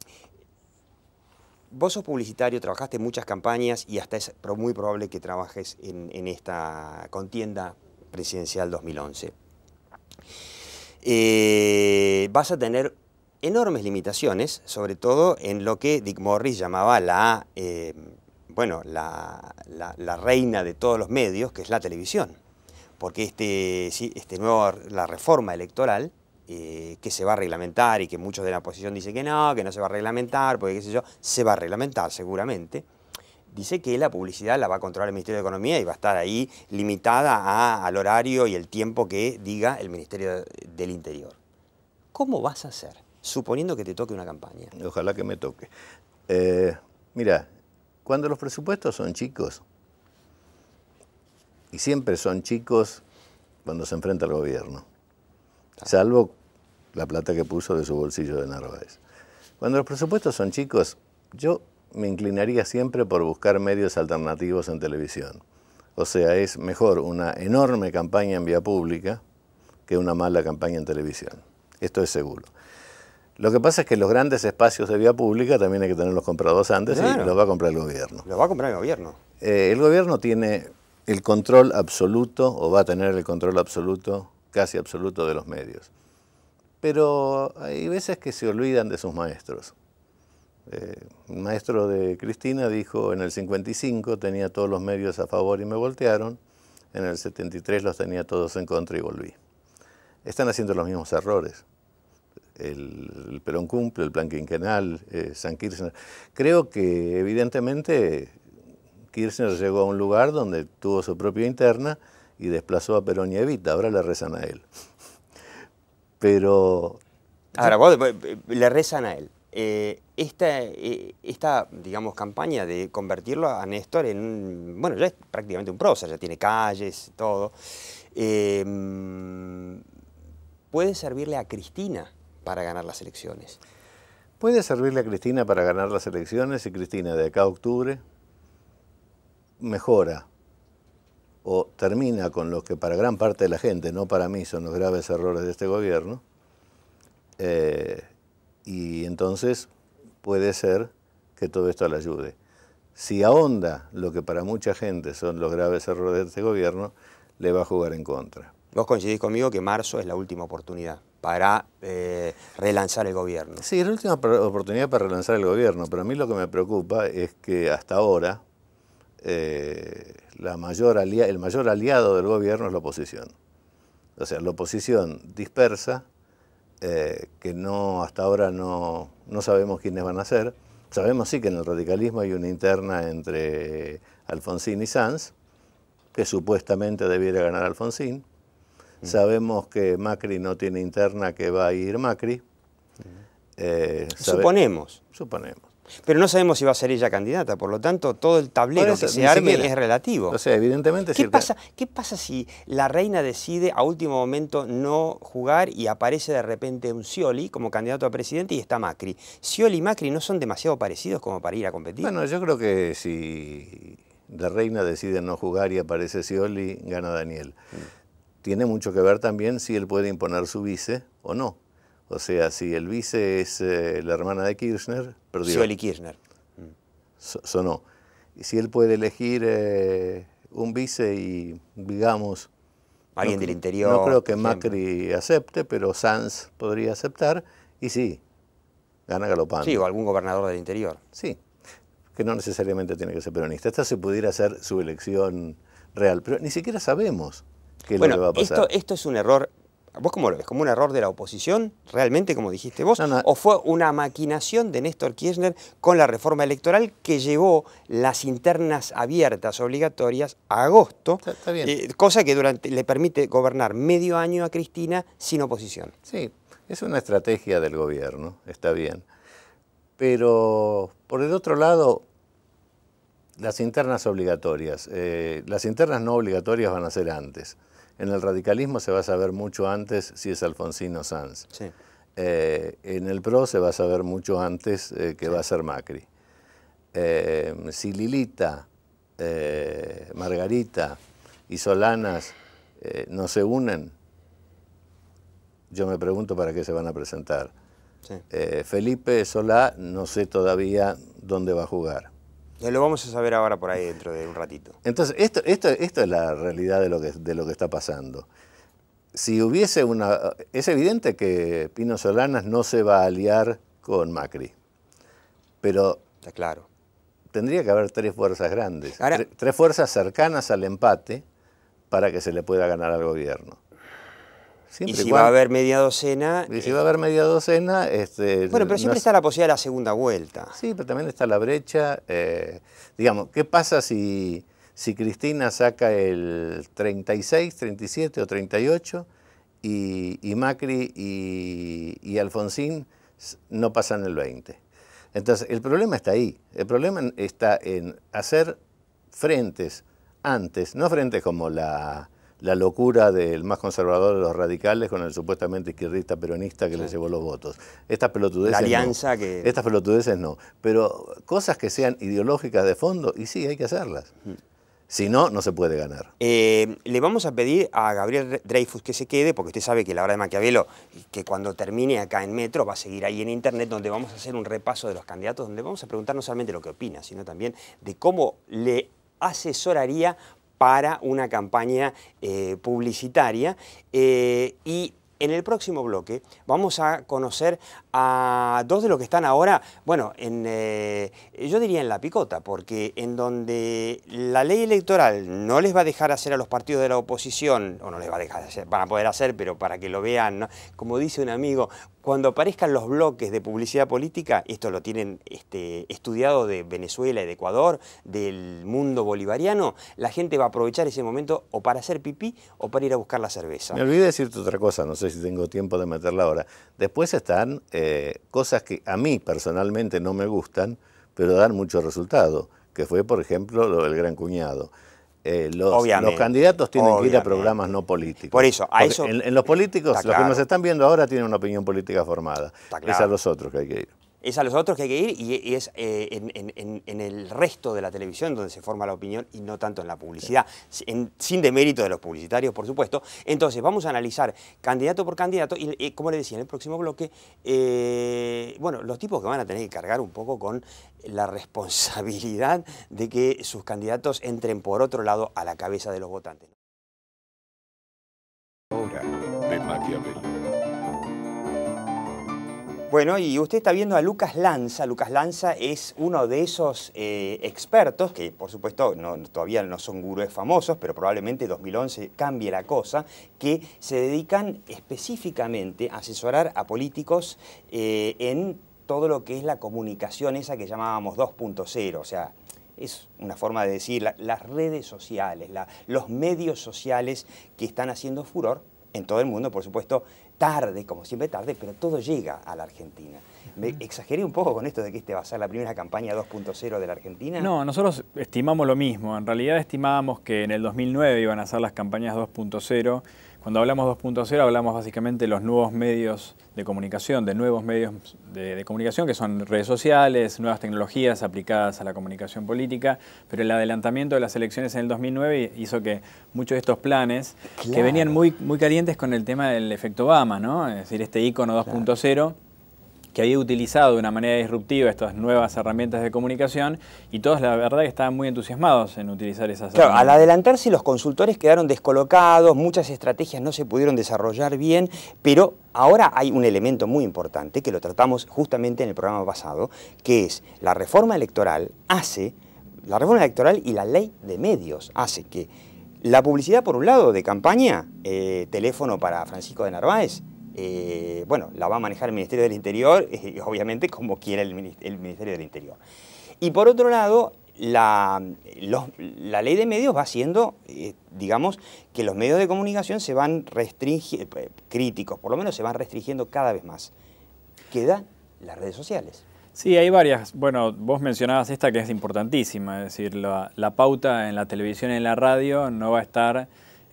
vos sos publicitario, trabajaste en muchas campañas y hasta es muy probable que trabajes en, en esta contienda presidencial dos mil once. Eh, vas a tener enormes limitaciones, sobre todo en lo que Dick Morris llamaba la... Eh, bueno, la, la, la reina de todos los medios, que es la televisión. Porque este, sí, este nuevo, la reforma electoral, eh, que se va a reglamentar y que muchos de la oposición dicen que no, que no se va a reglamentar, porque qué sé yo, se va a reglamentar seguramente, dice que la publicidad la va a controlar el Ministerio de Economía y va a estar ahí limitada a, al horario y el tiempo que diga el Ministerio del Interior. ¿Cómo vas a hacer, suponiendo que te toque una campaña? Ojalá que me toque. Eh, mira... Cuando los presupuestos son chicos, y siempre son chicos cuando se enfrenta al gobierno, salvo la plata que puso de su bolsillo de Narváez. Cuando los presupuestos son chicos, yo me inclinaría siempre por buscar medios alternativos en televisión. O sea, es mejor una enorme campaña en vía pública que una mala campaña en televisión. Esto es seguro. Lo que pasa es que los grandes espacios de vía pública también hay que tenerlos comprados antes, claro. Y los va a comprar el gobierno. Los va a comprar el gobierno. Eh, el gobierno tiene el control absoluto, o va a tener el control absoluto, casi absoluto, de los medios. Pero hay veces que se olvidan de sus maestros. Eh, un maestro de Cristina dijo, en el cincuenta y cinco tenía todos los medios a favor y me voltearon, en el setenta y tres los tenía todos en contra y volví. Están haciendo los mismos errores. El, el Perón cumple, el plan quinquenal, eh, San Kirchner. Creo que evidentemente Kirchner llegó a un lugar donde tuvo su propia interna y desplazó a Perón y Evita, ahora le rezan a él. Pero... Ahora, vos le rezan a él. Eh, esta, eh, esta, digamos, campaña de convertirlo a Néstor en un... Bueno, ya es prácticamente un prosa, ya tiene calles, todo. Eh, ¿Puede servirle a Cristina para ganar las elecciones? Puede servirle a Cristina para ganar las elecciones y Cristina de acá a octubre mejora o termina con lo que para gran parte de la gente, no para mí, son los graves errores de este gobierno. Eh, y entonces puede ser que todo esto le ayude. Si ahonda lo que para mucha gente son los graves errores de este gobierno, le va a jugar en contra. Vos coincidís conmigo que marzo es la última oportunidad para eh, relanzar el gobierno. Sí, es la última oportunidad para relanzar el gobierno, pero a mí lo que me preocupa es que hasta ahora eh, la mayor alia- el mayor aliado del gobierno es la oposición. O sea, la oposición dispersa, Eh, que no, hasta ahora no, no sabemos quiénes van a ser. Sabemos sí que en el radicalismo hay una interna entre Alfonsín y Sanz, que supuestamente debiera ganar Alfonsín. Mm. Sabemos que Macri no tiene interna, que va a ir Macri. Mm. Eh, suponemos. Suponemos. Pero no sabemos si va a ser ella candidata, por lo tanto todo el tablero eso, que se arme siquiera. Es relativo. O sea, evidentemente... ¿Qué, pasa, ¿Qué pasa si la reina decide a último momento no jugar y aparece de repente un Scioli como candidato a presidente y está Macri? ¿Scioli y Macri no son demasiado parecidos como para ir a competir? Bueno, yo creo que si la reina decide no jugar y aparece Scioli, gana Daniel. Mm. Tiene mucho que ver también si él puede imponer su vice o no. O sea, si el vice es eh, la hermana de Kirchner, perdió. Scioli Kirchner. So, sonó. Y si él puede elegir eh, un vice y, digamos... Alguien no, del interior. No creo que Macri acepte, pero Sanz podría aceptar. Y sí, gana galopando. Sí, o algún gobernador del interior. Sí, que no necesariamente tiene que ser peronista. Esta se pudiera hacer su elección real. Pero ni siquiera sabemos qué bueno, es lo que va a pasar. Esto, esto es un error... ¿Vos cómo lo ves? ¿Como un error de la oposición, realmente, como dijiste vos? No, no. ¿O fue una maquinación de Néstor Kirchner con la reforma electoral que llevó las internas abiertas obligatorias a agosto? Está, está bien. Eh, cosa que durante, le permite gobernar medio año a Cristina sin oposición. Sí, es una estrategia del gobierno, está bien. Pero, por el otro lado, las internas obligatorias. Eh, las internas no obligatorias van a ser antes. En el radicalismo se va a saber mucho antes si es Alfonsín o Sanz. Sí. Eh, en el PRO se va a saber mucho antes eh, que sí. va a ser Macri. Eh, si Lilita, eh, Margarita y Solanas eh, no se unen, yo me pregunto para qué se van a presentar. Sí. Eh, Felipe Solá no sé todavía dónde va a jugar. Lo vamos a saber ahora por ahí dentro de un ratito. Entonces, esto, esto, esto es la realidad de lo, que, de lo que está pasando. Si hubiese una... Es evidente que Pino Solanas no se va a aliar con Macri. Pero... Está claro. Tendría que haber tres fuerzas grandes. Ahora, tre, tres fuerzas cercanas al empate para que se le pueda ganar al gobierno. Siempre y si igual, va a haber media docena... Y si eh, va a haber media docena... Este, bueno, pero siempre no es, está la posibilidad de la segunda vuelta. Sí, pero también está la brecha. Eh, digamos, ¿qué pasa si, si Cristina saca el treinta y seis, treinta y siete o treinta y ocho y, y Macri y, y Alfonsín no pasan el veinte? Entonces, el problema está ahí. El problema está en hacer frentes antes, no frentes como la... la locura del más conservador de los radicales con el supuestamente izquierdista peronista que sí. le llevó los votos. Estas pelotudeces la alianza no. que... Estas pelotudeces no. Pero cosas que sean ideológicas de fondo, y sí, hay que hacerlas. Mm. Si no, no se puede ganar. Eh, le vamos a pedir a Gabriel Dreyfus que se quede, porque usted sabe que la hora de Maquiavelo, que cuando termine acá en Metro, va a seguir ahí en Internet, donde vamos a hacer un repaso de los candidatos, donde vamos a preguntar no solamente lo que opina, sino también de cómo le asesoraría para una campaña eh, publicitaria eh, y En el próximo bloque vamos a conocer a dos de los que están ahora, bueno, en, eh, yo diría en la picota, porque en donde la ley electoral no les va a dejar hacer a los partidos de la oposición, o no les va a dejar hacer, van a poder hacer, pero para que lo vean, ¿no? Como dice un amigo, cuando aparezcan los bloques de publicidad política, esto lo tienen este, estudiado de Venezuela y de Ecuador, del mundo bolivariano, la gente va a aprovechar ese momento o para hacer pipí o para ir a buscar la cerveza. Me olvidé decirte otra cosa, no sé si tengo tiempo de meterla ahora. Después están eh, cosas que a mí personalmente no me gustan, pero dan mucho resultado, que fue, por ejemplo, lo del Gran Cuñado. Eh, los, los candidatos tienen obviamente que ir a programas no políticos. Por eso, a eso en, en los políticos, los claro. que nos están viendo ahora tienen una opinión política formada. Claro. Es a los otros que hay que ir. Es a los otros que hay que ir y, y es eh, en, en, en el resto de la televisión donde se forma la opinión y no tanto en la publicidad, sí. en, sin demérito de los publicitarios, por supuesto. Entonces, vamos a analizar candidato por candidato y, eh, como les decía, en el próximo bloque, eh, bueno, los tipos que van a tener que cargar un poco con la responsabilidad de que sus candidatos entren por otro lado a la cabeza de los votantes. Hora de Maquiavelo. Bueno, y usted está viendo a Lucas Lanza. Lucas Lanza es uno de esos eh, expertos, que por supuesto no, todavía no son gurúes famosos, pero probablemente dos mil once cambie la cosa, que se dedican específicamente a asesorar a políticos eh, en todo lo que es la comunicación esa que llamábamos dos punto cero, o sea, es una forma de decir la, las redes sociales, la, los medios sociales que están haciendo furor en todo el mundo, por supuesto, tarde, como siempre tarde, pero todo llega a la Argentina. ¿Me exageré un poco con esto de que este va a ser la primera campaña dos punto cero de la Argentina? No, nosotros estimamos lo mismo. En realidad estimábamos que en el dos mil nueve iban a ser las campañas dos punto cero. Cuando hablamos dos punto cero hablamos básicamente de los nuevos medios de comunicación, de nuevos medios de, de comunicación que son redes sociales, nuevas tecnologías aplicadas a la comunicación política, pero el adelantamiento de las elecciones en el dos mil nueve hizo que muchos de estos planes, claro, que venían muy, muy calientes con el tema del efecto Obama, ¿no? Es decir, este icono dos punto cero, claro, que había utilizado de una manera disruptiva estas nuevas herramientas de comunicación y todos la verdad que estaban muy entusiasmados en utilizar esas herramientas. Claro, al adelantarse los consultores quedaron descolocados, muchas estrategias no se pudieron desarrollar bien, pero ahora hay un elemento muy importante que lo tratamos justamente en el programa pasado, que es la reforma electoral hace, la reforma electoral y la ley de medios hace que la publicidad por un lado de campaña, eh, teléfono para Francisco de Narváez, Eh, bueno, la va a manejar el Ministerio del Interior, eh, obviamente como quiera el, el Ministerio del Interior. Y por otro lado, la, los, la ley de medios va haciendo, eh, digamos, que los medios de comunicación se van restringiendo, eh, críticos por lo menos, se van restringiendo cada vez más. Quedan las redes sociales. Sí, hay varias. Bueno, vos mencionabas esta que es importantísima, es decir, la, la pauta en la televisión y en la radio no va a estar...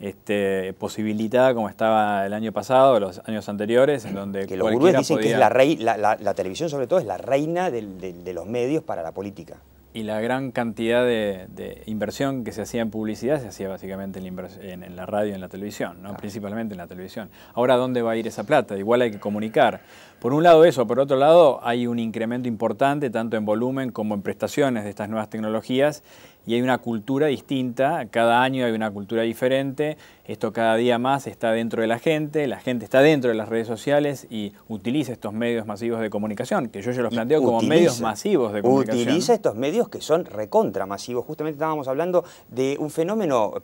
Este, posibilitada como estaba el año pasado, los años anteriores, en donde que los gurúes dicen podía... que es la, rey, la, la, la televisión sobre todo es la reina del, del, de los medios para la política. Y la gran cantidad de, de inversión que se hacía en publicidad se hacía básicamente en, en, en la radio y en la televisión, ¿no? Claro. Principalmente en la televisión. Ahora, ¿dónde va a ir esa plata? Igual hay que comunicar. Por un lado eso, por otro lado hay un incremento importante tanto en volumen como en prestaciones de estas nuevas tecnologías. Y hay una cultura distinta, cada año hay una cultura diferente, esto cada día más está dentro de la gente, la gente está dentro de las redes sociales y utiliza estos medios masivos de comunicación, que yo ya los planteo utiliza, como medios masivos de comunicación. Utiliza estos medios que son recontra masivos, justamente estábamos hablando de un fenómeno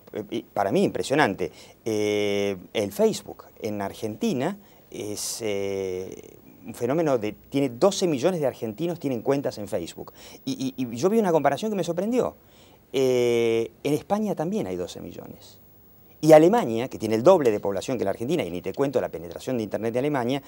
para mí impresionante, eh, el Facebook en Argentina es... Eh, un fenómeno de, tiene doce millones de argentinos tienen cuentas en Facebook. Y, y, y yo vi una comparación que me sorprendió. Eh, en España también hay doce millones. Y Alemania, que tiene el doble de población que la Argentina, y ni te cuento la penetración de Internet de Alemania,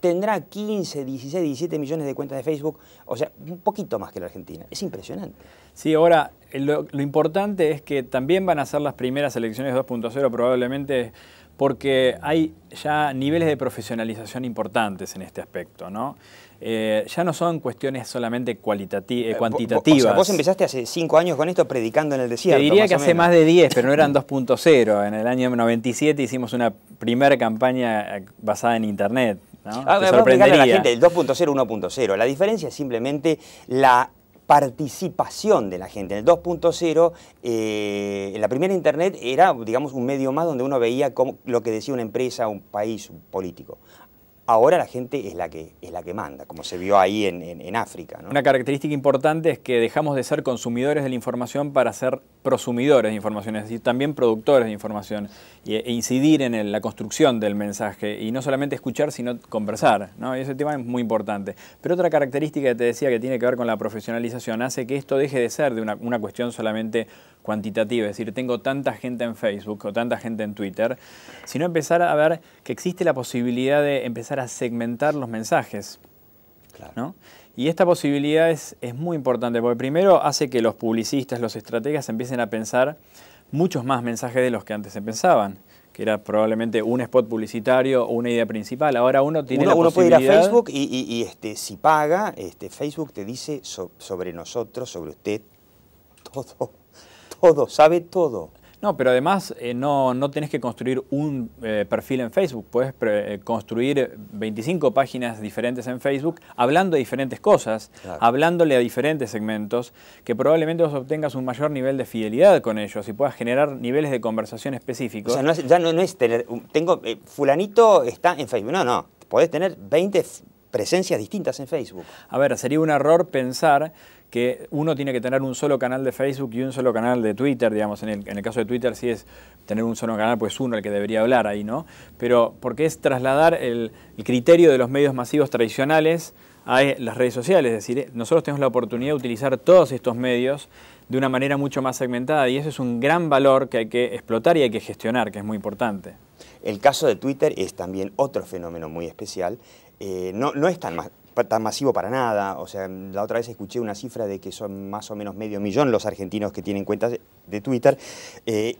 tendrá quince, dieciséis, diecisiete millones de cuentas de Facebook, o sea, un poquito más que la Argentina. Es impresionante. Sí, ahora, lo, lo importante es que también van a ser las primeras elecciones dos punto cero probablemente, porque hay ya niveles de profesionalización importantes en este aspecto, ¿no? Eh, ya no son cuestiones solamente cualitativas, eh, cuantitativas. O sea, vos empezaste hace cinco años con esto predicando en el desierto. Te diría que hace más de diez, pero no eran dos punto cero. En el año noventa y siete hicimos una primera campaña basada en Internet, ¿no? Ah, te sorprendería. Vamos a explicarle a la gente el dos punto cero, uno punto cero. La diferencia es simplemente la participación de la gente. En el dos punto cero, eh, la primera Internet era, digamos, un medio más donde uno veía cómo, lo que decía una empresa, un país, un político. Ahora la gente es la que, es la que manda, como se vio ahí en, en, en África, ¿no? Una característica importante es que dejamos de ser consumidores de la información para ser prosumidores de información, es decir, también productores de información, e, e incidir en el, la construcción del mensaje, y no solamente escuchar, sino conversar, ¿no? Y ese tema es muy importante. Pero otra característica que te decía que tiene que ver con la profesionalización hace que esto deje de ser de una, una cuestión solamente cuantitativa, es decir, tengo tanta gente en Facebook o tanta gente en Twitter, sino empezar a ver que existe la posibilidad de empezar a segmentar los mensajes, claro, ¿no? Y esta posibilidad es, es muy importante porque primero hace que los publicistas, los estrategas empiecen a pensar muchos más mensajes de los que antes se pensaban, que era probablemente un spot publicitario o una idea principal. Ahora uno tiene uno, la uno posibilidad... Uno puede ir a Facebook y, y, y este, si paga, este, Facebook te dice so, sobre nosotros, sobre usted, todo, todo, sabe todo. No, pero además eh, no, no tenés que construir un eh, perfil en Facebook. Puedes eh, construir veinticinco páginas diferentes en Facebook hablando de diferentes cosas, claro, hablándole a diferentes segmentos, que probablemente vos obtengas un mayor nivel de fidelidad con ellos y puedas generar niveles de conversación específicos. O sea, no es, ya no, no es tener... Tengo, eh, fulanito está en Facebook. No, no. Podés tener veinte presencias distintas en Facebook. A ver, sería un error pensar que uno tiene que tener un solo canal de Facebook y un solo canal de Twitter, digamos, en el, en el caso de Twitter sí es tener un solo canal, pues uno el que debería hablar ahí, ¿no? Pero porque es trasladar el, el criterio de los medios masivos tradicionales a las redes sociales, es decir, nosotros tenemos la oportunidad de utilizar todos estos medios de una manera mucho más segmentada y eso es un gran valor que hay que explotar y hay que gestionar, que es muy importante. El caso de Twitter es también otro fenómeno muy especial, eh, no, no es tan más... tan masivo para nada, o sea, la otra vez escuché una cifra de que son más o menos medio millón los argentinos que tienen cuentas de Twitter, eh,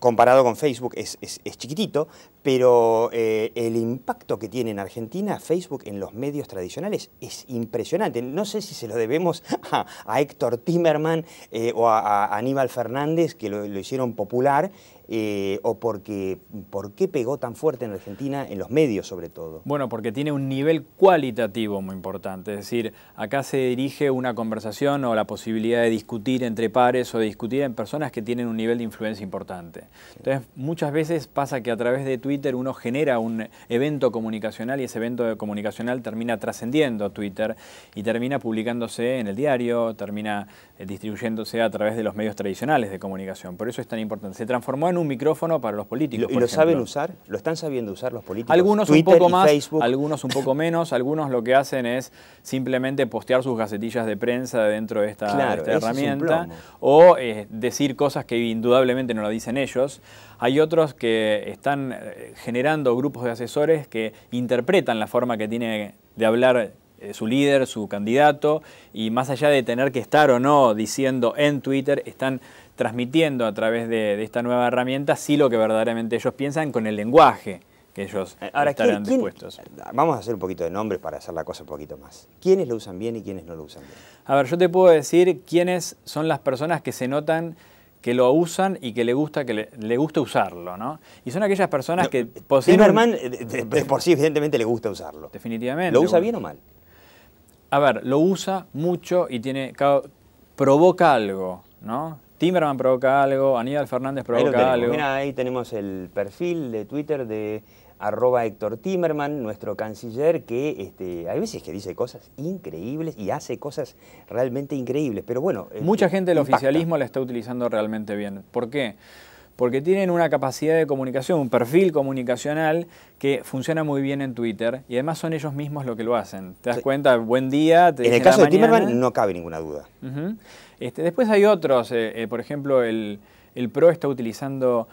comparado con Facebook es, es, es chiquitito, pero eh, el impacto que tiene en Argentina Facebook en los medios tradicionales es impresionante. No sé si se lo debemos a, a Héctor Timerman eh, o a, a Aníbal Fernández, que lo, lo hicieron popular, Eh, o porque, ¿por qué pegó tan fuerte en Argentina, en los medios sobre todo? Bueno, porque tiene un nivel cualitativo muy importante, es decir, acá se dirige una conversación o la posibilidad de discutir entre pares o de discutir en personas que tienen un nivel de influencia importante. Entonces, muchas veces pasa que a través de Twitter uno genera un evento comunicacional y ese evento comunicacional termina trascendiendo a Twitter y termina publicándose en el diario, termina distribuyéndose a través de los medios tradicionales de comunicación. Por eso es tan importante. Se transformó en un micrófono para los políticos. ¿Y lo saben usar? ¿Lo están sabiendo usar los políticos? Algunos un poco más, algunos un poco menos, algunos lo que hacen es simplemente postear sus gacetillas de prensa dentro de esta, claro, esta herramienta o eh, decir cosas que indudablemente no lo dicen ellos. Hay otros que están generando grupos de asesores que interpretan la forma que tiene de hablar su líder, su candidato, y más allá de tener que estar o no diciendo en Twitter, están transmitiendo a través de, de esta nueva herramienta sí lo que verdaderamente ellos piensan con el lenguaje que ellos ahora estarán ¿quién, dispuestos. ¿quién? Vamos a hacer un poquito de nombres para hacer la cosa un poquito más. ¿Quiénes lo usan bien y quiénes no lo usan bien? A ver, yo te puedo decir quiénes son las personas que se notan que lo usan y que le gusta que le, le gusta usarlo, ¿no? Y son aquellas personas no, que poseen... Timerman, de, de, por sí, evidentemente le gusta usarlo. Definitivamente. ¿Lo usa bien o mal? A ver, lo usa mucho y tiene provoca algo, ¿no? Timerman provoca algo, Aníbal Fernández provoca algo. Mira, ahí tenemos el perfil de Twitter de arroba Héctor Timerman, nuestro canciller, que este, hay veces que dice cosas increíbles y hace cosas realmente increíbles, pero bueno... Mucha este, gente del oficialismo la está utilizando realmente bien. ¿Por qué? Porque tienen una capacidad de comunicación, un perfil comunicacional que funciona muy bien en Twitter y además son ellos mismos lo que lo hacen. ¿Te das cuenta? Buen día, te dicen en el caso de Timerman no cabe ninguna duda. Uh-huh. Este, después hay otros, eh, eh, por ejemplo, el, el PRO está utilizando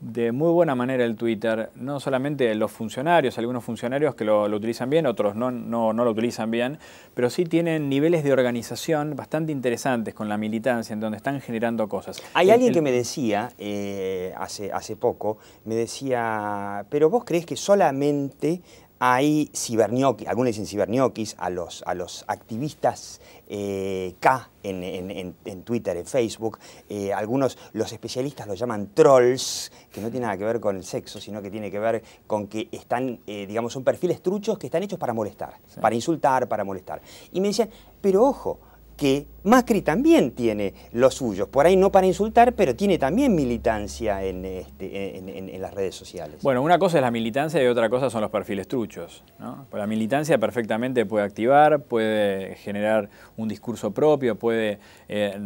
de muy buena manera el Twitter, no solamente los funcionarios, algunos funcionarios que lo, lo utilizan bien, otros no, no, no lo utilizan bien, pero sí tienen niveles de organización bastante interesantes con la militancia, en donde están generando cosas. Hay el, alguien el... que me decía, eh, hace, hace poco, me decía, pero vos creés que solamente... hay cibergnocchis, algunos dicen cibergnocchis, a los, a los activistas eh, K en, en, en Twitter, en Facebook. Eh, algunos, los especialistas los llaman trolls, que no tiene nada que ver con el sexo, sino que tiene que ver con que están, eh, digamos, son perfiles truchos que están hechos para molestar, sí, para insultar, para molestar. Y me decían, pero ojo, que Macri también tiene los suyos, por ahí no para insultar, pero tiene también militancia en, este, en, en, en las redes sociales. Bueno, una cosa es la militancia y otra cosa son los perfiles truchos, ¿no? La militancia perfectamente puede activar, puede generar un discurso propio, puede eh,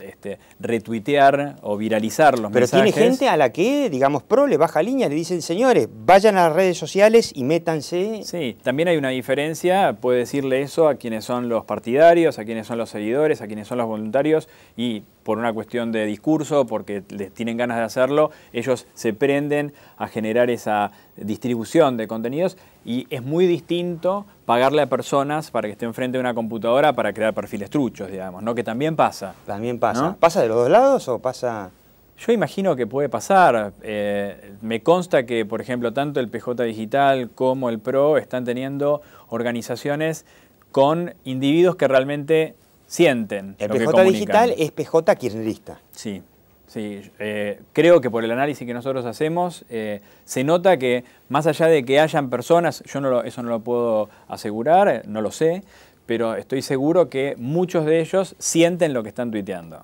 este, retuitear o viralizar los pero mensajes. Pero tiene gente a la que, digamos, pro le baja líneas, le dicen, señores, vayan a las redes sociales y métanse. Sí, también hay una diferencia, puede decirle eso a quienes son los partidarios, a quienes son los seguidores, a quienes son los voluntarios, y por una cuestión de discurso, porque les tienen ganas de hacerlo, ellos se prenden a generar esa distribución de contenidos, y es muy distinto pagarle a personas para que estén frente a una computadora para crear perfiles truchos, digamos, ¿no? Que también pasa. También pasa. ¿No? ¿Pasa de los dos lados o pasa...? Yo imagino que puede pasar. Eh, me consta que, por ejemplo, tanto el P J Digital como el PRO están teniendo organizaciones con individuos que realmente sienten. El P J Digital es P J kirchnerista. Sí, sí. Eh, creo que por el análisis que nosotros hacemos, eh, se nota que más allá de que hayan personas, yo no lo, eso no lo puedo asegurar, no lo sé, pero estoy seguro que muchos de ellos sienten lo que están tuiteando.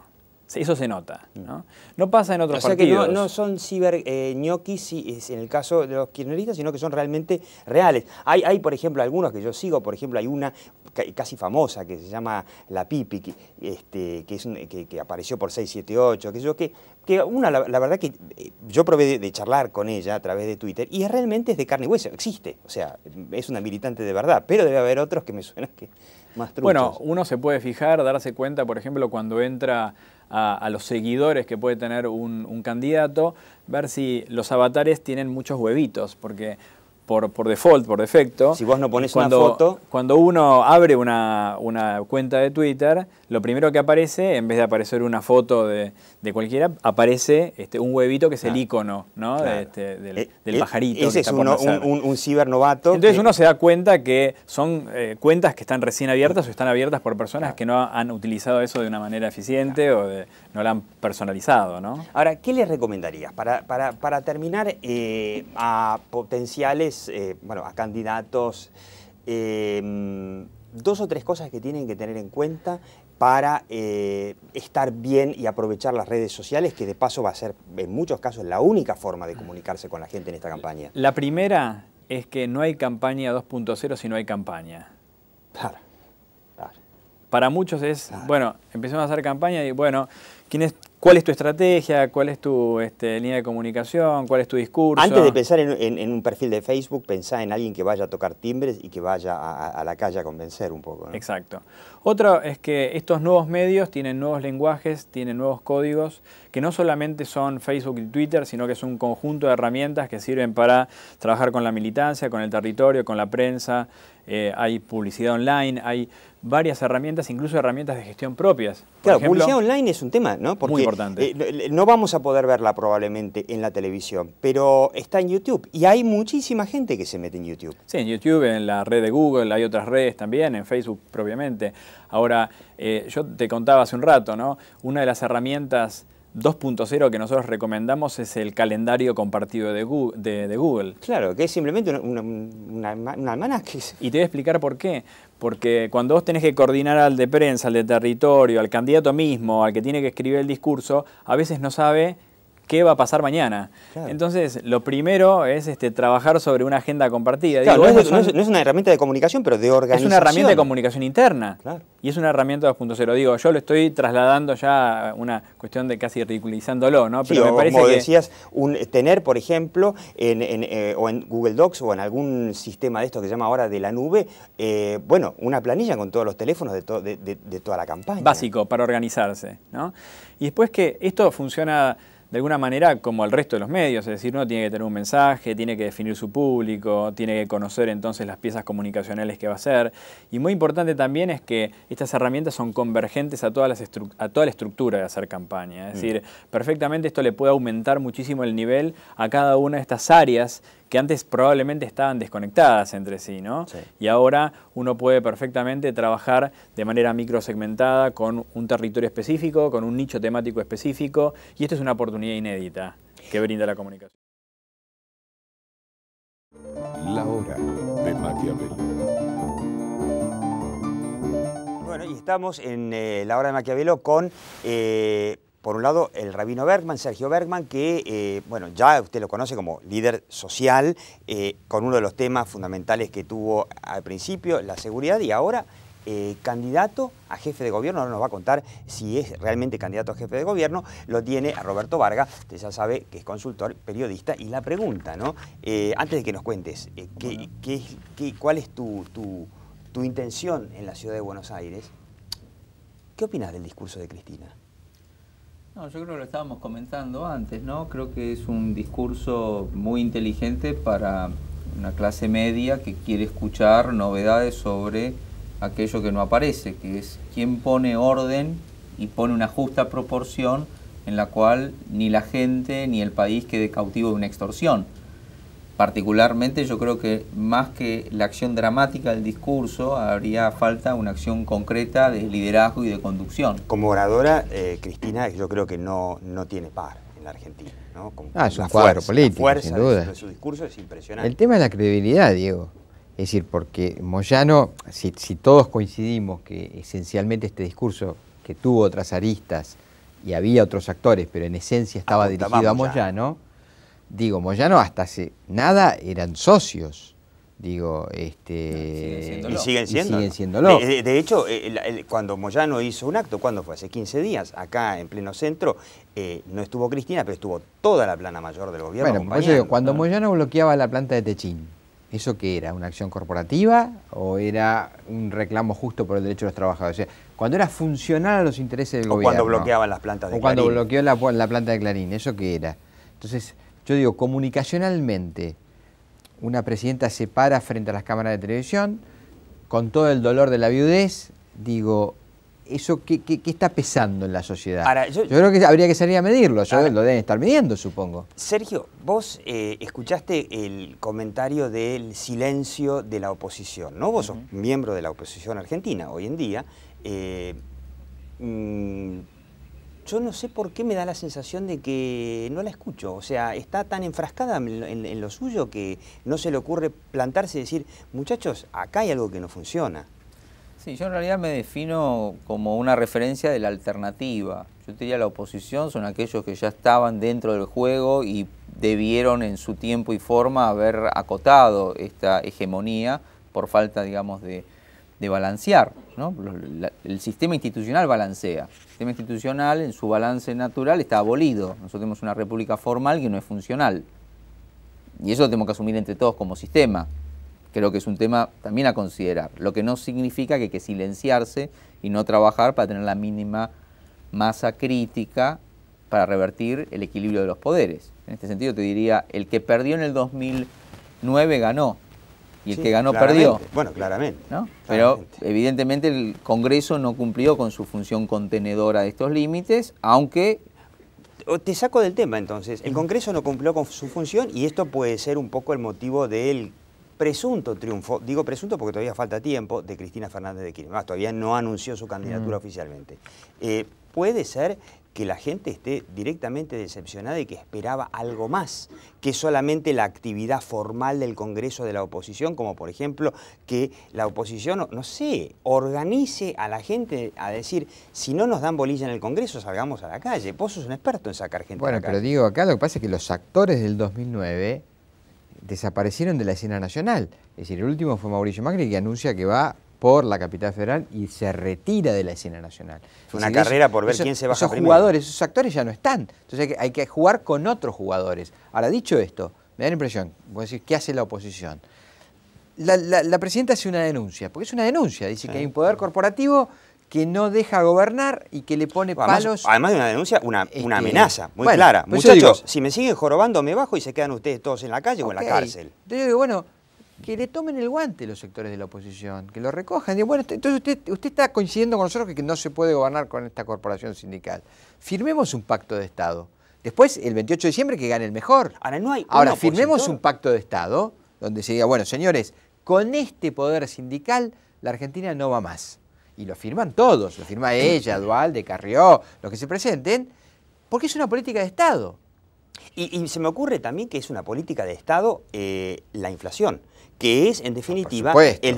Eso se nota, ¿no? No pasa en otros partidos. O sea partidos. Que no, no son ciberñoquis eh, en el caso de los kirchneristas, sino que son realmente reales. Hay, hay, por ejemplo, algunos que yo sigo, por ejemplo, hay una casi famosa que se llama La Pipi, que, este, que, es un, que, que apareció por seis siete ocho, que yo que, que una, la, la verdad que yo probé de, de charlar con ella a través de Twitter y realmente es de carne y hueso, existe, o sea, es una militante de verdad, pero debe haber otros que me suenan que más truchos. Bueno, uno se puede fijar, darse cuenta, por ejemplo, cuando entra a, a los seguidores que puede tener un, un candidato, ver si los avatares tienen muchos huevitos, porque por, por default, por defecto, si vos no ponés cuando, una foto... Cuando uno abre una, una cuenta de Twitter, lo primero que aparece, en vez de aparecer una foto de, de cualquiera, aparece este, un huevito que es ah, el icono, ¿no? Claro. de, este, del, eh, del pajarito. Ese que es está uno, por un, un, un cibernovato. Entonces que... uno se da cuenta que son eh, cuentas que están recién abiertas o están abiertas por personas claro. que no han utilizado eso de una manera eficiente claro. o de, no la han personalizado, ¿no? Ahora, ¿qué les recomendarías para, para, para terminar eh, a potenciales Eh, bueno, a candidatos, eh, dos o tres cosas que tienen que tener en cuenta para eh, estar bien y aprovechar las redes sociales, que de paso va a ser en muchos casos la única forma de comunicarse con la gente en esta campaña? La primera es que no hay campaña dos punto cero si no hay campaña. Claro. Claro. Para muchos es, claro. bueno, empecemos a hacer campaña y bueno, ¿quién es? ¿Cuál es tu estrategia? ¿Cuál es tu este, línea de comunicación? ¿Cuál es tu discurso? Antes de pensar en, en, en un perfil de Facebook, pensá en alguien que vaya a tocar timbres y que vaya a, a la calle a convencer un poco, ¿no? Exacto. Otro es que estos nuevos medios tienen nuevos lenguajes, tienen nuevos códigos, que no solamente son Facebook y Twitter, sino que es un conjunto de herramientas que sirven para trabajar con la militancia, con el territorio, con la prensa. Eh, hay publicidad online, hay varias herramientas, incluso herramientas de gestión propias. Por claro, ejemplo, publicidad online es un tema, ¿no? Porque muy importante. Eh, no vamos a poder verla probablemente en la televisión, pero está en YouTube y hay muchísima gente que se mete en YouTube. Sí, en YouTube, en la red de Google, hay otras redes también, en Facebook propiamente. Ahora, eh, yo te contaba hace un rato, ¿no? Una de las herramientas dos punto cero que nosotros recomendamos es el calendario compartido de Google. De, de Google. Claro, que es simplemente una, una, una, una almanaque. Y te voy a explicar por qué. Porque cuando vos tenés que coordinar al de prensa, al de territorio, al candidato mismo, al que tiene que escribir el discurso, a veces no sabe qué va a pasar mañana. Claro. Entonces, lo primero es este, trabajar sobre una agenda compartida. Claro, Digo, no, es, no, es, no es una herramienta de comunicación, pero de organización. Es una herramienta de comunicación interna. Claro. Y es una herramienta dos punto cero. Digo, yo lo estoy trasladando ya a una cuestión de casi ridiculizándolo, ¿no? Pero sí, me o, parece como que... decías, un, tener, por ejemplo, en, en, eh, o en Google Docs o en algún sistema de esto que se llama ahora de la nube, eh, bueno, una planilla con todos los teléfonos de, to de, de, de toda la campaña. Básico, para organizarse, ¿no? Y después que esto funciona de alguna manera como el resto de los medios, es decir, uno tiene que tener un mensaje, tiene que definir su público, tiene que conocer entonces las piezas comunicacionales que va a hacer. Y muy importante también es que estas herramientas son convergentes a, todas las a toda la estructura de hacer campaña. Es mm. decir, perfectamente esto le puede aumentar muchísimo el nivel a cada una de estas áreas que antes probablemente estaban desconectadas entre sí, ¿no? Sí. Y ahora uno puede perfectamente trabajar de manera microsegmentada con un territorio específico, con un nicho temático específico, y esto es una oportunidad inédita que brinda la comunicación. La hora de Maquiavelo. Bueno, y estamos en eh, la hora de Maquiavelo con, eh, por un lado, el rabino Bergman, Sergio Bergman, que, eh, bueno, ya usted lo conoce como líder social, eh, con uno de los temas fundamentales que tuvo al principio, la seguridad, y ahora eh, candidato a jefe de gobierno. Ahora nos va a contar si es realmente candidato a jefe de gobierno. Lo tiene a Roberto Varga, usted ya sabe que es consultor, periodista, y la pregunta, ¿no? Eh, antes de que nos cuentes, eh, ¿qué, bueno. qué, qué, ¿cuál es tu... tu tu intención en la ciudad de Buenos Aires? ¿Qué opinás del discurso de Cristina? No, yo creo que lo estábamos comentando antes, ¿no? Creo que es un discurso muy inteligente para una clase media que quiere escuchar novedades sobre aquello que no aparece, que es quién pone orden y pone una justa proporción en la cual ni la gente ni el país quede cautivo de una extorsión. Particularmente yo creo que más que la acción dramática del discurso habría falta una acción concreta de liderazgo y de conducción. Como oradora, eh, Cristina, yo creo que no, no tiene par en la Argentina, ¿no? Con, ah, es un cuadro político, fuerza, sin duda. De su discurso es impresionante. El tema es la credibilidad, Diego. Es decir, porque Moyano, si, si todos coincidimos que esencialmente este discurso que tuvo otras aristas y había otros actores, pero en esencia estaba ah, dirigido a Moyano... Digo, Moyano hasta hace nada eran socios. Digo, este. Y siguen siendo. Y siguen siéndolo. De, de hecho, el, el, cuando Moyano hizo un acto, ¿cuándo fue? Hace quince días, acá en pleno centro, eh, no estuvo Cristina, pero estuvo toda la plana mayor del gobierno. Bueno, por eso digo, cuando ¿no? Moyano bloqueaba la planta de Techín, ¿eso qué era? ¿Una acción corporativa o era un reclamo justo por el derecho de los trabajadores? O sea, cuando era funcional a los intereses del o gobierno. O cuando bloqueaban las plantas de o Clarín. O cuando bloqueó la, la planta de Clarín, ¿eso qué era? Entonces. Yo digo, comunicacionalmente, una presidenta se para frente a las cámaras de televisión, con todo el dolor de la viudez, digo, ¿eso qué, qué, qué está pesando en la sociedad? Ahora, yo, yo creo que habría que salir a medirlo, yo ahora, lo deben estar midiendo, supongo. Sergio, vos eh, escuchaste el comentario del silencio de la oposición, ¿no? Vos uh-huh. sos miembro de la oposición argentina hoy en día. Eh, mmm, Yo no sé por qué me da la sensación de que no la escucho. O sea, está tan enfrascada en, en, en lo suyo que no se le ocurre plantarse y decir, muchachos, acá hay algo que no funciona. Sí, yo en realidad me defino como una referencia de la alternativa. Yo te diría la oposición son aquellos que ya estaban dentro del juego y debieron en su tiempo y forma haber acotado esta hegemonía por falta, digamos, de... de balancear, ¿no? La, el sistema institucional balancea. El sistema institucional en su balance natural está abolido. Nosotros tenemos una república formal que no es funcional. Y eso lo tenemos que asumir entre todos como sistema. Creo que es un tema también a considerar. Lo que no significa que hay que silenciarse y no trabajar para tener la mínima masa crítica para revertir el equilibrio de los poderes. En este sentido te diría, el que perdió en el dos mil nueve ganó. Y el sí, que ganó claramente. Perdió. Bueno, claramente. ¿No? Pero claramente. Evidentemente el Congreso no cumplió con su función contenedora de estos límites, aunque... Te saco del tema entonces. El Congreso no cumplió con su función y esto puede ser un poco el motivo del presunto triunfo, digo presunto porque todavía falta tiempo, de Cristina Fernández de Kirchner. Más, todavía no anunció su candidatura mm. oficialmente. Eh, puede ser que la gente esté directamente decepcionada y que esperaba algo más que solamente la actividad formal del Congreso de la oposición, como por ejemplo que la oposición, no sé, organice a la gente a decir, si no nos dan bolilla en el Congreso, salgamos a la calle. Vos sos un experto en sacar gente a la calle. Bueno, pero digo, acá lo que pasa es que los actores del dos mil nueve desaparecieron de la escena nacional. Es decir, el último fue Mauricio Macri, que anuncia que va... por la Capital Federal y se retira de la escena nacional. Es una carrera por ver quién se baja primero. Esos jugadores, esos actores ya no están. Entonces hay que, hay que jugar con otros jugadores. Ahora, dicho esto, me da la impresión, voy a decir, ¿qué hace la oposición? La, la, la presidenta hace una denuncia, porque es una denuncia, dice sí. que hay un poder corporativo que no deja gobernar y que le pone además, palos... Además de una denuncia, una, este, una amenaza muy bueno, clara. Pues muchachos, digo, si me siguen jorobando, me bajo y se quedan ustedes todos en la calle okay. o en la cárcel. Entonces yo digo, bueno... que le tomen el guante los sectores de la oposición, que lo recojan. Y bueno, entonces usted, usted está coincidiendo con nosotros que no se puede gobernar con esta corporación sindical. Firmemos un pacto de Estado. Después, el veintiocho de diciembre, que gane el mejor. Ahora, no hay Ahora firmemos un pacto de Estado donde se diga, bueno, señores, con este poder sindical la Argentina no va más. Y lo firman todos, lo firma ella, Dualde, Carrió, los que se presenten, porque es una política de Estado. Y, y se me ocurre también que es una política de Estado eh, la inflación, que es, en definitiva, el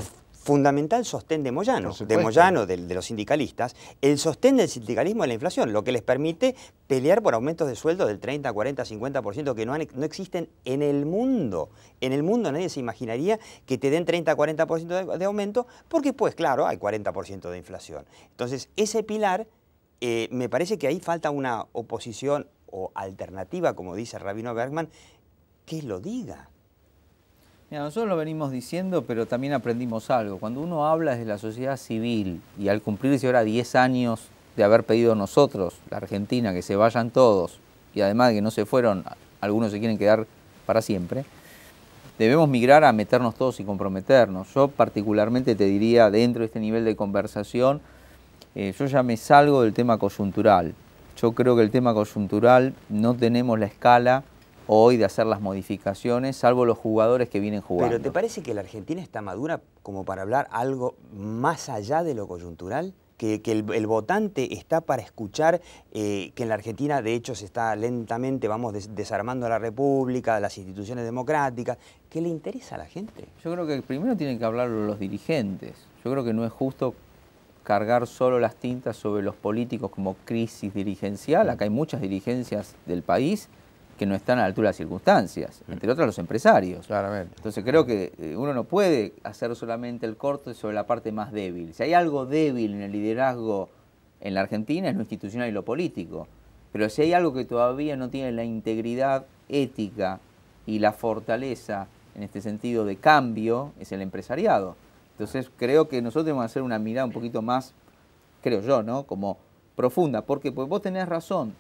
fundamental sostén de Moyano, de Moyano, de, de los sindicalistas, el sostén del sindicalismo de la inflación, lo que les permite pelear por aumentos de sueldo del treinta, cuarenta, cincuenta por ciento que no, han, no existen en el mundo. En el mundo nadie se imaginaría que te den treinta, cuarenta por ciento de, de aumento, porque pues claro, hay cuarenta por ciento de inflación. Entonces ese pilar, eh, me parece que ahí falta una oposición o alternativa, como dice Rabino Bergman, que lo diga. Mira, nosotros lo venimos diciendo, pero también aprendimos algo. Cuando uno habla desde la sociedad civil, y al cumplirse ahora diez años de haber pedido nosotros, la Argentina, que se vayan todos, y además de que no se fueron, algunos se quieren quedar para siempre, debemos migrar a meternos todos y comprometernos. Yo particularmente te diría, dentro de este nivel de conversación, eh, yo ya me salgo del tema coyuntural. Yo creo que el tema coyuntural no tenemos la escala hoy de hacer las modificaciones, salvo los jugadores que vienen jugando. ¿Pero te parece que la Argentina está madura como para hablar algo más allá de lo coyuntural? Que, que el, el votante está para escuchar eh, que en la Argentina, de hecho, se está lentamente, vamos, des desarmando a la República, las instituciones democráticas. ¿Qué le interesa a la gente? Yo creo que primero tienen que hablarlo los dirigentes. Yo creo que no es justo cargar solo las tintas sobre los políticos como crisis dirigencial. Acá hay muchas dirigencias del país que no están a la altura de las circunstancias, entre otras los empresarios. Claramente. Entonces creo que uno no puede hacer solamente el corte sobre la parte más débil. Si hay algo débil en el liderazgo en la Argentina es lo institucional y lo político, pero si hay algo que todavía no tiene la integridad ética y la fortaleza en este sentido de cambio es el empresariado. Entonces creo que nosotros tenemos que hacer una mirada un poquito más, creo yo, ¿no? Como profunda, porque pues, vos tenés razón.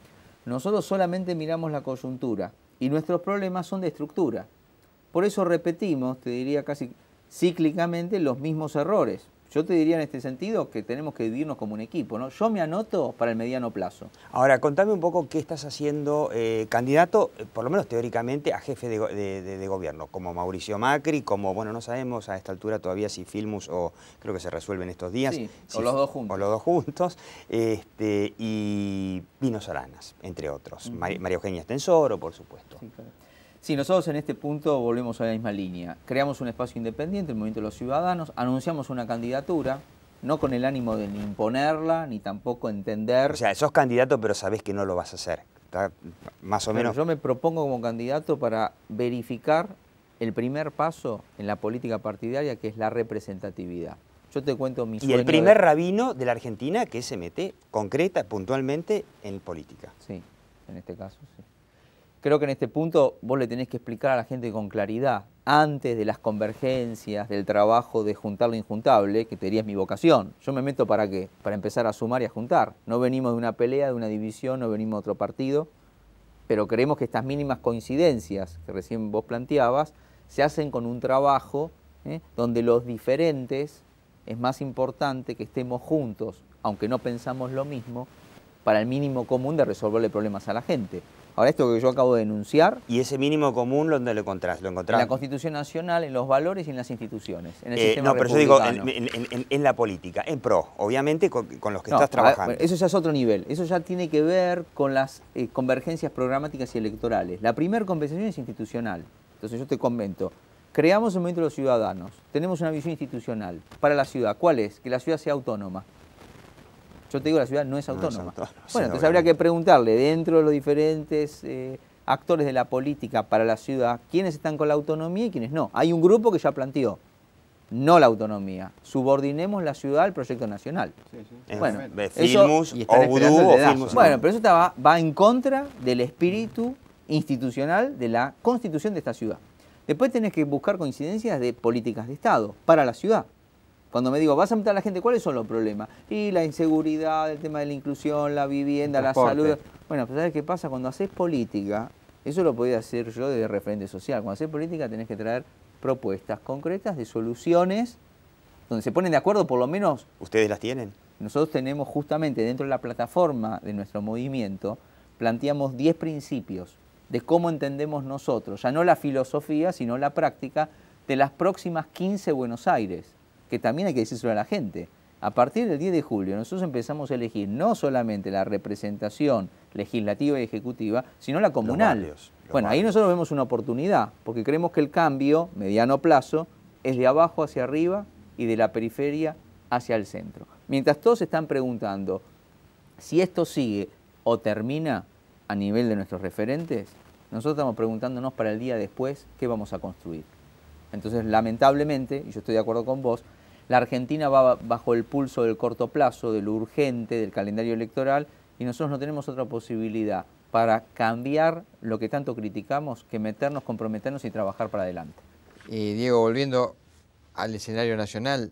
Nosotros solamente miramos la coyuntura y nuestros problemas son de estructura. Por eso repetimos, te diría casi cíclicamente, los mismos errores. Yo te diría en este sentido que tenemos que dividirnos como un equipo, ¿no? Yo me anoto para el mediano plazo. Ahora, contame un poco qué estás haciendo, eh, candidato, por lo menos teóricamente, a jefe de, de, de, de gobierno, como Mauricio Macri, como, bueno, no sabemos a esta altura todavía si Filmus o creo que se resuelve en estos días. Sí, si, o los dos juntos. O los dos juntos, este, y Pino Solana, entre otros. Uh-huh. Mar, María Eugenia Estensoro, por supuesto. Sí, claro. Sí, nosotros en este punto volvemos a la misma línea. Creamos un espacio independiente, el Movimiento de los Ciudadanos, anunciamos una candidatura, no con el ánimo de ni imponerla, ni tampoco entender... O sea, sos candidato pero sabés que no lo vas a hacer, ¿tá? Más o menos... Yo me propongo como candidato para verificar el primer paso en la política partidaria, que es la representatividad. Yo te cuento mi sueño. Y el primer de... rabino de la Argentina que se mete concreta, puntualmente, en política. Sí, en este caso, sí. Creo que en este punto vos le tenés que explicar a la gente con claridad, antes de las convergencias, del trabajo de juntar lo injuntable, que te diría es mi vocación. Yo me meto para qué, para empezar a sumar y a juntar. No venimos de una pelea, de una división, no venimos de otro partido, pero creemos que estas mínimas coincidencias que recién vos planteabas se hacen con un trabajo ¿eh? donde los diferentes es más importante que estemos juntos, aunque no pensamos lo mismo, para el mínimo común de resolverle problemas a la gente. Ahora, esto que yo acabo de denunciar... ¿Y ese mínimo común dónde lo encontrás? ¿Lo encontrás? En la Constitución Nacional, en los valores y en las instituciones. En el eh, sistema no, pero yo digo, en, en, en, en la política, en pro, obviamente, con, con los que no, estás trabajando. Ver, eso ya es otro nivel. Eso ya tiene que ver con las eh, convergencias programáticas y electorales. La primera conversación es institucional. Entonces yo te comento. Creamos el Movimiento de los Ciudadanos. Tenemos una visión institucional para la ciudad. ¿Cuál es? Que la ciudad sea autónoma. Yo te digo, la ciudad no es autónoma. No es autónoma. Bueno, sí, entonces habría que preguntarle, dentro de los diferentes eh, actores de la política para la ciudad, quiénes están con la autonomía y quiénes no. Hay un grupo que ya planteó, no la autonomía, subordinemos la ciudad al proyecto nacional. Sí, sí. Bueno, es, eso, Filmus, y están esperando el dedazo. Filmus, bueno, pero eso va, va en contra del espíritu institucional de la constitución de esta ciudad. Después tenés que buscar coincidencias de políticas de Estado para la ciudad. Cuando me digo, vas a meter a la gente, ¿cuáles son los problemas? Y la inseguridad, el tema de la inclusión, la vivienda, la salud. Bueno, pues ¿sabes qué pasa? Cuando haces política, eso lo podía hacer yo de referente social. Cuando haces política tenés que traer propuestas concretas de soluciones donde se ponen de acuerdo, por lo menos... ¿Ustedes las tienen? Nosotros tenemos justamente dentro de la plataforma de nuestro movimiento, planteamos diez principios de cómo entendemos nosotros, ya no la filosofía, sino la práctica de las próximas quince Buenos Aires. Que también hay que decírselo a la gente. A partir del diez de julio nosotros empezamos a elegir no solamente la representación legislativa y ejecutiva, sino la comunal. Los barrios, los bueno, barrios. Ahí nosotros vemos una oportunidad, porque creemos que el cambio, mediano plazo, es de abajo hacia arriba y de la periferia hacia el centro. Mientras todos están preguntando si esto sigue o termina a nivel de nuestros referentes, nosotros estamos preguntándonos para el día después qué vamos a construir. Entonces, lamentablemente, y yo estoy de acuerdo con vos, la Argentina va bajo el pulso del corto plazo, de lo urgente, del calendario electoral, y nosotros no tenemos otra posibilidad para cambiar lo que tanto criticamos que meternos, comprometernos y trabajar para adelante. Y Diego, volviendo al escenario nacional,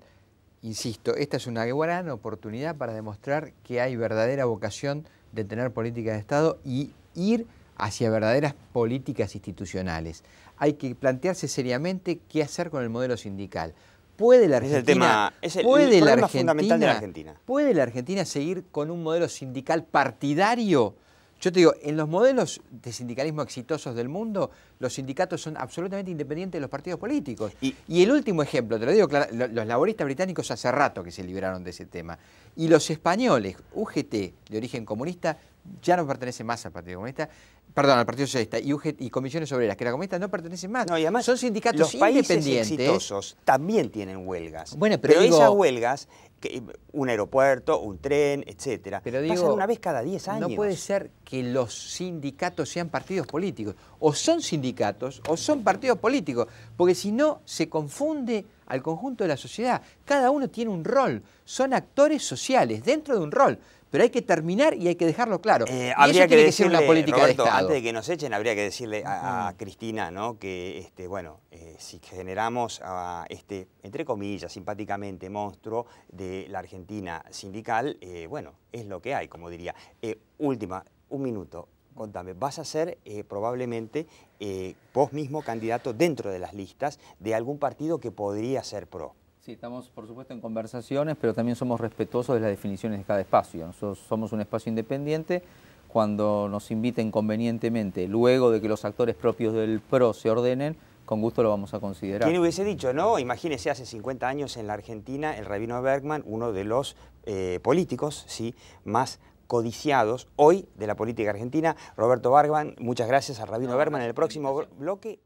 insisto, esta es una gran oportunidad para demostrar que hay verdadera vocación de tener política de Estado y ir hacia verdaderas políticas institucionales. Hay que plantearse seriamente qué hacer con el modelo sindical. ¿Puede la Argentina, es el tema, es el, puede el la Argentina, fundamental de la Argentina. ¿Puede la Argentina seguir con un modelo sindical partidario? Yo te digo, en los modelos de sindicalismo exitosos del mundo, los sindicatos son absolutamente independientes de los partidos políticos. Y, y el último ejemplo, te lo digo claro, los laboristas británicos hace rato que se liberaron de ese tema. Y los españoles, U G T, de origen comunista, ya no pertenece más al Partido Comunista, perdón, al Partido Socialista, y, U G T, y Comisiones Obreras, que era comunista, no pertenece más. No, y además, son sindicatos los independientes. Los países exitosos también tienen huelgas. Bueno, pero, pero digo, esas huelgas... Que un aeropuerto, un tren, etcétera. Pero digo, pasan una vez cada diez años. No puede ser que los sindicatos sean partidos políticos. O son sindicatos o son partidos políticos. Porque si no, se confunde al conjunto de la sociedad. Cada uno tiene un rol. Son actores sociales dentro de un rol. Pero hay que terminar y hay que dejarlo claro. Eh, habría eso que, tiene que decirle, ser una política Roberto, de Estado. Antes de que nos echen, habría que decirle a, a Cristina, ¿no? Que este, bueno, eh, si generamos a este, entre comillas, simpáticamente monstruo de la Argentina sindical, eh, bueno, es lo que hay, como diría. Eh, última, un minuto. Contame, vas a ser eh, probablemente eh, vos mismo candidato dentro de las listas de algún partido que podría ser pro. Sí, estamos por supuesto en conversaciones, pero también somos respetuosos de las definiciones de cada espacio. Nosotros somos un espacio independiente. Cuando nos inviten convenientemente, luego de que los actores propios del PRO se ordenen, con gusto lo vamos a considerar. ¿Quién hubiese dicho, no? Imagínese, hace cincuenta años en la Argentina, el rabino Bergman, uno de los eh, políticos sí, más codiciados hoy de la política argentina. Roberto Bergman, muchas gracias al rabino no, Bergman. En el próximo bloque...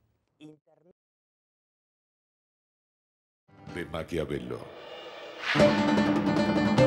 de Maquiavelo.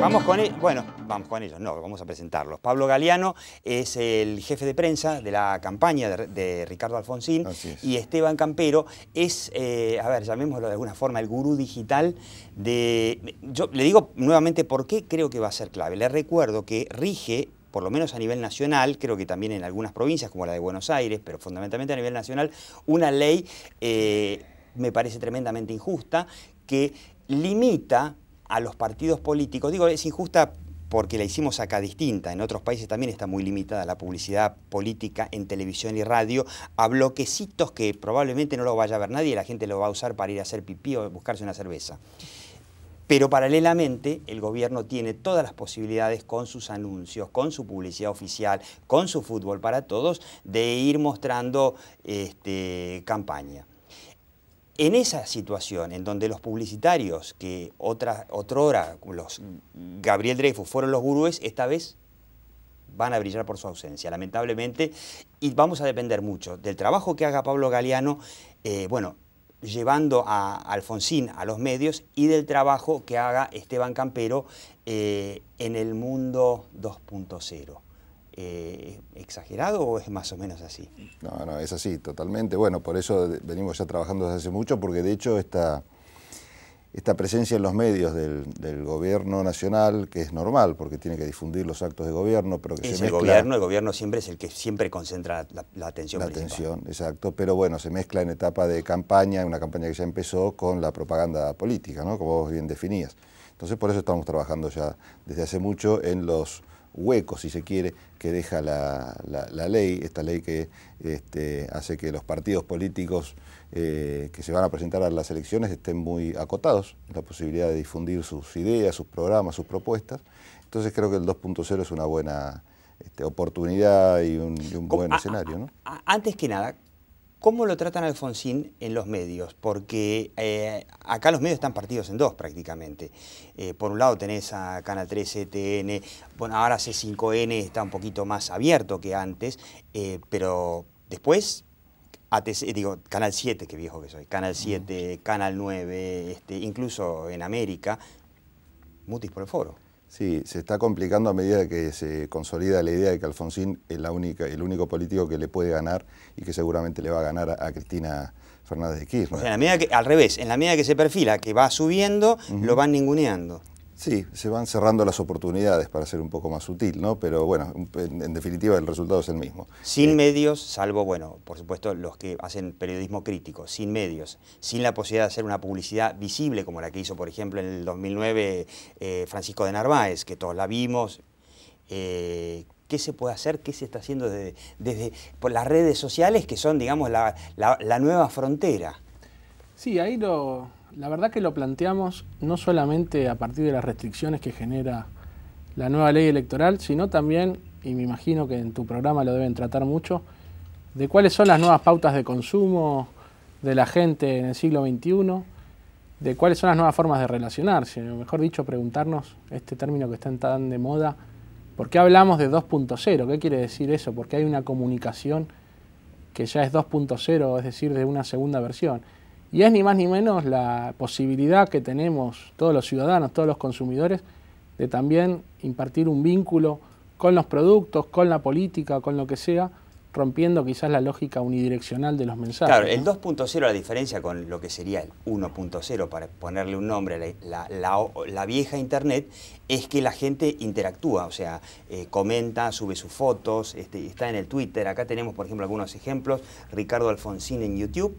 Vamos con ellos, bueno, vamos con ellos, no, vamos a presentarlos. Pablo Galeano es el jefe de prensa de la campaña de, de Ricardo Alfonsín. Así es. Y Esteban Campero es, eh, a ver, llamémoslo de alguna forma, el gurú digital de... Yo le digo nuevamente por qué creo que va a ser clave. Le recuerdo que rige, por lo menos a nivel nacional, creo que también en algunas provincias como la de Buenos Aires, pero fundamentalmente a nivel nacional, una ley, eh, me parece tremendamente injusta, que limita a los partidos políticos. Digo, es injusta porque la hicimos acá distinta. En otros países también está muy limitada la publicidad política en televisión y radio a bloquecitos que probablemente no lo vaya a ver nadie y la gente lo va a usar para ir a hacer pipí o buscarse una cerveza. Pero paralelamente el gobierno tiene todas las posibilidades con sus anuncios, con su publicidad oficial, con su fútbol para todos, de ir mostrando este, campaña. En esa situación, en donde los publicitarios, que otra, otrora, los Gabriel Dreyfus, fueron los gurúes, esta vez van a brillar por su ausencia, lamentablemente, y vamos a depender mucho del trabajo que haga Pablo Galeano, eh, bueno, llevando a Alfonsín a los medios, y del trabajo que haga Esteban Campero eh, en el mundo dos punto cero. Eh, ¿Exagerado o es más o menos así? No, no, es así, totalmente. Bueno, por eso venimos ya trabajando desde hace mucho, porque de hecho esta, esta presencia en los medios del, del gobierno nacional, que es normal, porque tiene que difundir los actos de gobierno, pero que es se mezcla... el gobierno, el gobierno siempre es el que siempre concentra la, la atención La principal. atención, exacto, pero bueno, se mezcla en etapa de campaña, una campaña que ya empezó, con la propaganda política, ¿no? Como vos bien definías. Entonces por eso estamos trabajando ya desde hace mucho en los... huecos, si se quiere, que deja la, la, la ley, esta ley que este, hace que los partidos políticos eh, que se van a presentar a las elecciones estén muy acotados, la posibilidad de difundir sus ideas, sus programas, sus propuestas. Entonces creo que el dos punto cero es una buena este, oportunidad y un, y un buen a, escenario, ¿no? A, a, antes que nada, ¿cómo lo tratan a Alfonsín en los medios? Porque eh, acá los medios están partidos en dos prácticamente. Eh, por un lado tenés a Canal trece, T N, bueno, ahora C cinco N está un poquito más abierto que antes, eh, pero después A T C, digo, Canal siete, qué viejo que soy, Canal siete, Canal nueve, este, incluso en América, mutis por el foro. Sí, se está complicando a medida que se consolida la idea de que Alfonsín es la única, el único político que le puede ganar y que seguramente le va a ganar a, a Cristina Fernández de Kirchner. O sea, en la medida que, al revés, en la medida que se perfila, que va subiendo, uh-huh. lo van ninguneando. Sí, se van cerrando las oportunidades, para ser un poco más sutil, ¿no? Pero bueno, en, en definitiva el resultado es el mismo. Sin eh. medios, salvo, bueno, por supuesto los que hacen periodismo crítico, sin medios, sin la posibilidad de hacer una publicidad visible como la que hizo, por ejemplo, en el dos mil nueve eh, Francisco de Narváez, que todos la vimos. Eh, ¿Qué se puede hacer? ¿Qué se está haciendo desde, desde por las redes sociales, que son, digamos, la, la, la nueva frontera? Sí, ahí lo... La verdad que lo planteamos no solamente a partir de las restricciones que genera la nueva ley electoral, sino también, y me imagino que en tu programa lo deben tratar mucho, de cuáles son las nuevas pautas de consumo de la gente en el siglo veintiuno, de cuáles son las nuevas formas de relacionarse. Mejor dicho, preguntarnos este término que está tan de moda, ¿por qué hablamos de dos punto cero? ¿Qué quiere decir eso? Porque hay una comunicación que ya es dos punto cero, es decir, de una segunda versión. Y es ni más ni menos la posibilidad que tenemos todos los ciudadanos, todos los consumidores, de también impartir un vínculo con los productos, con la política, con lo que sea, rompiendo quizás la lógica unidireccional de los mensajes. Claro, el dos punto cero, la diferencia con lo que sería el uno punto cero, para ponerle un nombre a la, la, la vieja Internet, es que la gente interactúa, o sea, eh, comenta, sube sus fotos, este, está en el Twitter. Acá tenemos, por ejemplo, algunos ejemplos. Ricardo Alfonsín en YouTube.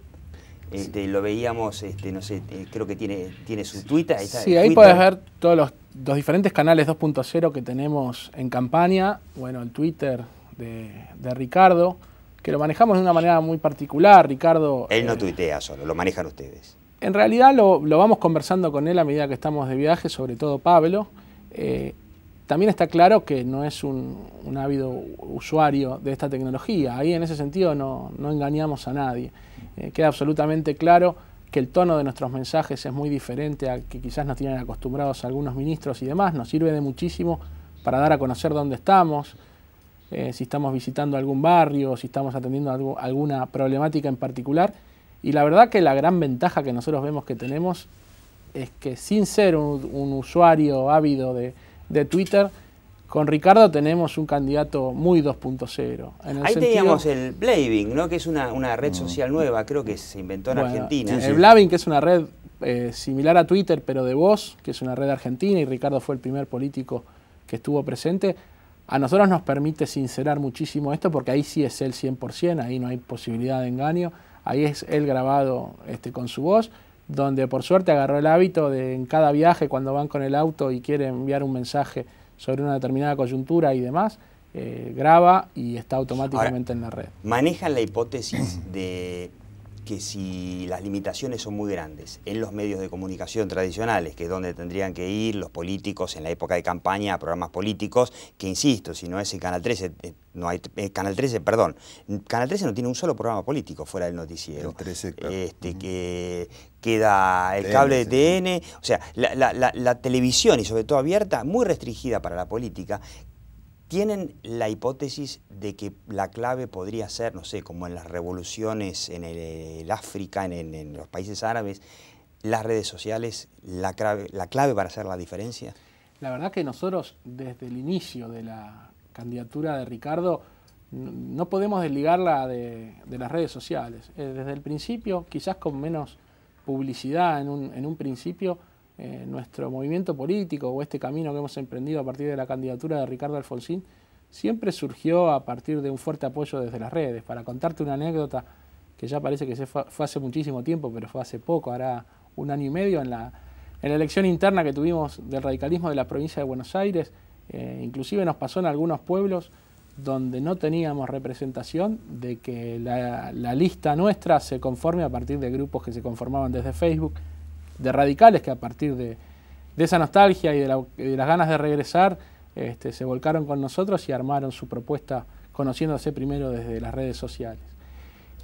Este, lo veíamos, este, no sé, creo que tiene, tiene su Twitter. Ahí está, sí, ahí podés ver todos los, los diferentes canales dos punto cero que tenemos en campaña. Bueno, el Twitter de, de Ricardo, que lo manejamos de una manera muy particular. Ricardo... Él no eh, tuitea solo, lo manejan ustedes. En realidad lo, lo vamos conversando con él a medida que estamos de viaje, sobre todo Pablo. Eh, también está claro que no es un, un ávido usuario de esta tecnología. Ahí en ese sentido no, no engañamos a nadie. Eh, queda absolutamente claro que el tono de nuestros mensajes es muy diferente al que quizás nos tienen acostumbrados algunos ministros y demás. Nos sirve de muchísimo para dar a conocer dónde estamos, eh, si estamos visitando algún barrio, si estamos atendiendo algo, alguna problemática en particular. Y la verdad que la gran ventaja que nosotros vemos que tenemos es que sin ser un, un usuario ávido de, de Twitter, con Ricardo tenemos un candidato muy dos punto cero. Ahí sentido... teníamos el Blaving, ¿no? Que es una, una red social nueva, creo que se inventó en bueno, Argentina. Sí, el Blaving, que es una red eh, similar a Twitter, pero de voz, que es una red argentina, y Ricardo fue el primer político que estuvo presente. A nosotros nos permite sincerar muchísimo esto, porque ahí sí es él cien por ciento, ahí no hay posibilidad de engaño, ahí es él grabado este, con su voz, donde por suerte agarró el hábito de en cada viaje, cuando van con el auto y quieren enviar un mensaje sobre una determinada coyuntura y demás, eh, graba y está automáticamente ahora en la red. Manejan la hipótesis de que si las limitaciones son muy grandes en los medios de comunicación tradicionales, que es donde tendrían que ir los políticos en la época de campaña a programas políticos, que insisto, si no es el Canal trece, eh, no hay, eh, Canal trece, perdón, Canal trece no tiene un solo programa político fuera del noticiero. El trece, claro. Este, uh-huh. que queda el cable de T N, o sea, la, la, la, la televisión, y sobre todo abierta, muy restringida para la política. ¿Tienen la hipótesis de que la clave podría ser, no sé, como en las revoluciones en el, el África, en, en, en los países árabes, las redes sociales, la clave, la clave para hacer la diferencia? La verdad que nosotros, desde el inicio de la candidatura de Ricardo, no podemos desligarla de, de las redes sociales. Desde el principio, quizás con menos publicidad en un, en un principio, Eh, nuestro movimiento político o este camino que hemos emprendido a partir de la candidatura de Ricardo Alfonsín siempre surgió a partir de un fuerte apoyo desde las redes. Para contarte una anécdota que ya parece que se fue, fue hace muchísimo tiempo, pero fue hace poco, hará un año y medio, en la, en la elección interna que tuvimos del radicalismo de la provincia de Buenos Aires, eh, inclusive nos pasó en algunos pueblos donde no teníamos representación de que la, la lista nuestra se conforme a partir de grupos que se conformaban desde Facebook, de radicales que a partir de, de esa nostalgia y de, la, de las ganas de regresar este, se volcaron con nosotros y armaron su propuesta conociéndose primero desde las redes sociales.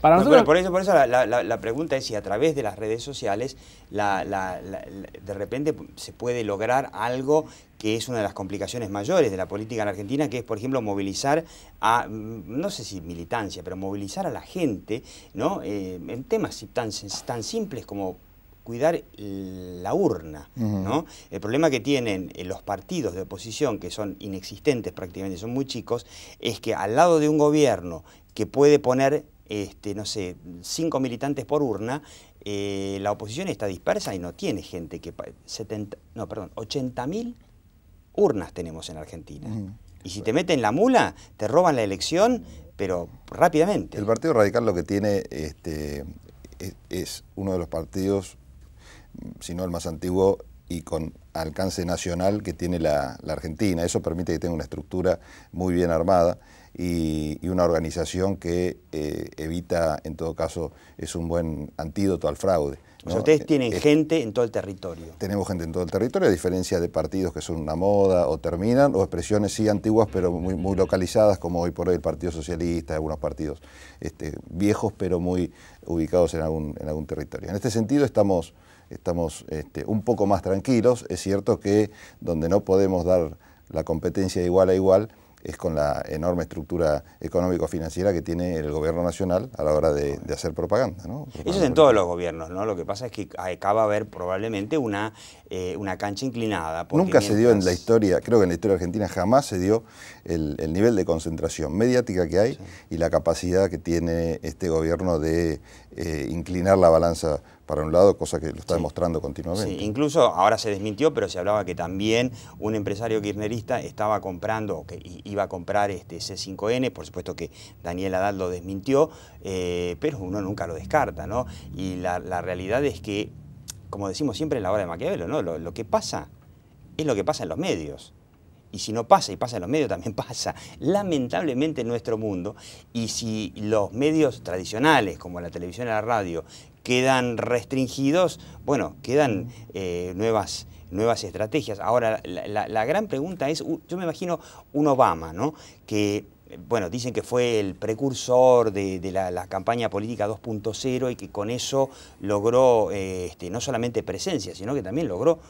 Para no, nosotros... Por eso, por eso la, la, la pregunta es si a través de las redes sociales la, la, la, de repente se puede lograr algo que es una de las complicaciones mayores de la política en la Argentina, que es, por ejemplo, movilizar a, no sé si militancia, pero movilizar a la gente, ¿no? Eh, en temas tan, tan simples como cuidar la urna, ¿no? El problema que tienen los partidos de oposición, que son inexistentes prácticamente, son muy chicos, es que al lado de un gobierno que puede poner, este, no sé, cinco militantes por urna, eh, la oposición está dispersa y no tiene gente que... setenta, no, perdón, ochenta mil urnas tenemos en Argentina. Uh-huh. Y si te meten la mula, te roban la elección, pero rápidamente. El Partido Radical lo que tiene este, es, es uno de los partidos... sino el más antiguo y con alcance nacional que tiene la, la Argentina. Eso permite que tenga una estructura muy bien armada y, y una organización que eh, evita, en todo caso, es un buen antídoto al fraude, ¿no? O sea, ustedes tienen es, gente en todo el territorio. Tenemos gente en todo el territorio, a diferencia de partidos que son una moda o terminan, o expresiones sí antiguas pero muy, muy localizadas, como hoy por hoy el Partido Socialista, algunos partidos este, viejos pero muy ubicados en algún, en algún territorio. En este sentido estamos... Estamos este, un poco más tranquilos. Es cierto que donde no podemos dar la competencia igual a igual es con la enorme estructura económico-financiera que tiene el gobierno nacional a la hora de, de hacer propaganda, ¿no? Propaganda. Eso es en todos los gobiernos, ¿no? Lo que pasa es que acaba de haber probablemente una, eh, una cancha inclinada. Nunca mientras... se dio en la historia, creo que en la historia argentina jamás se dio el, el nivel de concentración mediática que hay, sí, y la capacidad que tiene este gobierno de eh, inclinar la balanza para un lado, cosa que lo está demostrando, sí, continuamente. Sí, incluso ahora se desmintió, pero se hablaba que también un empresario kirchnerista estaba comprando, que iba a comprar este C cinco N, por supuesto que Daniel Haddad lo desmintió, eh, pero uno nunca lo descarta, ¿no? Y la, la realidad es que, como decimos siempre en la obra de Maquiavelo, ¿no? Lo, lo que pasa es lo que pasa en los medios. Y si no pasa y pasa en los medios, también pasa, lamentablemente, en nuestro mundo. Y si los medios tradicionales, como la televisión y la radio, quedan restringidos, bueno, quedan eh, nuevas, nuevas estrategias. Ahora, la, la, la gran pregunta es, yo me imagino un Obama, ¿no? Que, bueno, dicen que fue el precursor de, de la, la campaña política dos punto cero y que con eso logró eh, este, no solamente presencia, sino que también logró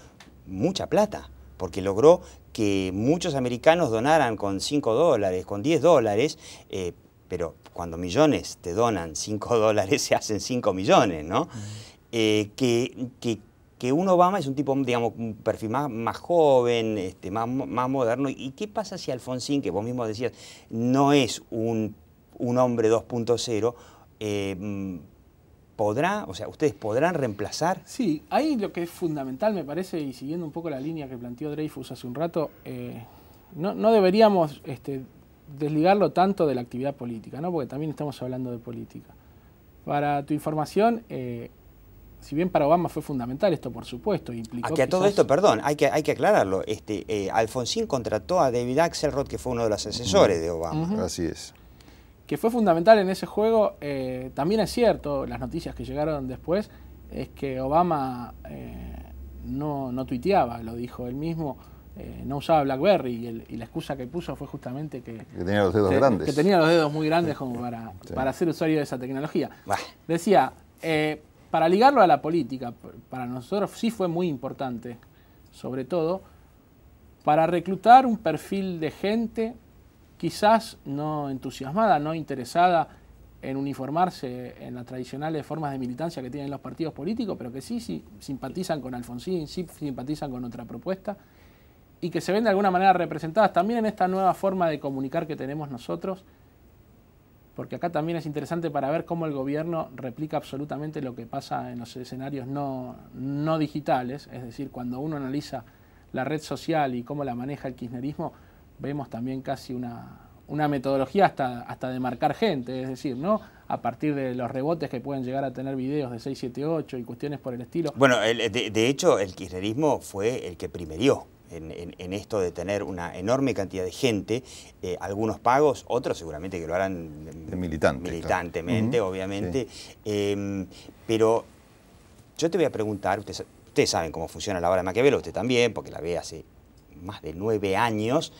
mucha plata, porque logró que muchos americanos donaran con cinco dólares, con diez dólares, eh, pero cuando millones te donan cinco dólares, se hacen cinco millones, ¿no? Eh, que, que, que un Obama es un tipo, digamos, un perfil más, más joven, este, más, más moderno. ¿Y qué pasa si Alfonsín, que vos mismo decías, no es un, un hombre dos punto cero, eh, podrá, o sea, ustedes podrán reemplazar? Sí, ahí lo que es fundamental, me parece, y siguiendo un poco la línea que planteó Dreyfus hace un rato, eh, no, no deberíamos este, desligarlo tanto de la actividad política, ¿no? Porque también estamos hablando de política. Para tu información, eh, si bien para Obama fue fundamental esto, por supuesto, implicó... A que a todo quizás... esto, perdón, hay que, hay que aclararlo. Este, eh, Alfonsín contrató a David Axelrod, que fue uno de los asesores, uh-huh, de Obama. Uh-huh. Así es. Que fue fundamental en ese juego. Eh, también es cierto, las noticias que llegaron después, es que Obama eh, no, no tuiteaba, lo dijo él mismo. Eh, no usaba BlackBerry y, el, y la excusa que puso fue justamente que, que tenía los dedos te, grandes. Que tenía los dedos muy grandes como para, sí, para ser usuario de esa tecnología. Bah. Decía, eh, para ligarlo a la política, para nosotros sí fue muy importante, sobre todo, para reclutar un perfil de gente quizás no entusiasmada, no interesada en uniformarse en las tradicionales formas de militancia que tienen los partidos políticos, pero que sí, sí simpatizan con Alfonsín, sí simpatizan con otra propuesta, y que se ven de alguna manera representadas también en esta nueva forma de comunicar que tenemos nosotros, porque acá también es interesante para ver cómo el gobierno replica absolutamente lo que pasa en los escenarios no, no digitales, es decir, cuando uno analiza la red social y cómo la maneja el kirchnerismo, vemos también casi una, una metodología hasta, hasta de marcar gente, es decir, ¿no? A partir de los rebotes que pueden llegar a tener videos de seis siete ocho y cuestiones por el estilo. Bueno, el, de, de hecho el kirchnerismo fue el que primerió En, en, en esto de tener una enorme cantidad de gente, eh, algunos pagos, otros seguramente que lo harán militante, militantemente, claro, obviamente. Sí. Eh, pero yo te voy a preguntar, ustedes, ustedes saben cómo funciona la obra de Maquiavelo, usted también, porque la ve hace más de nueve años.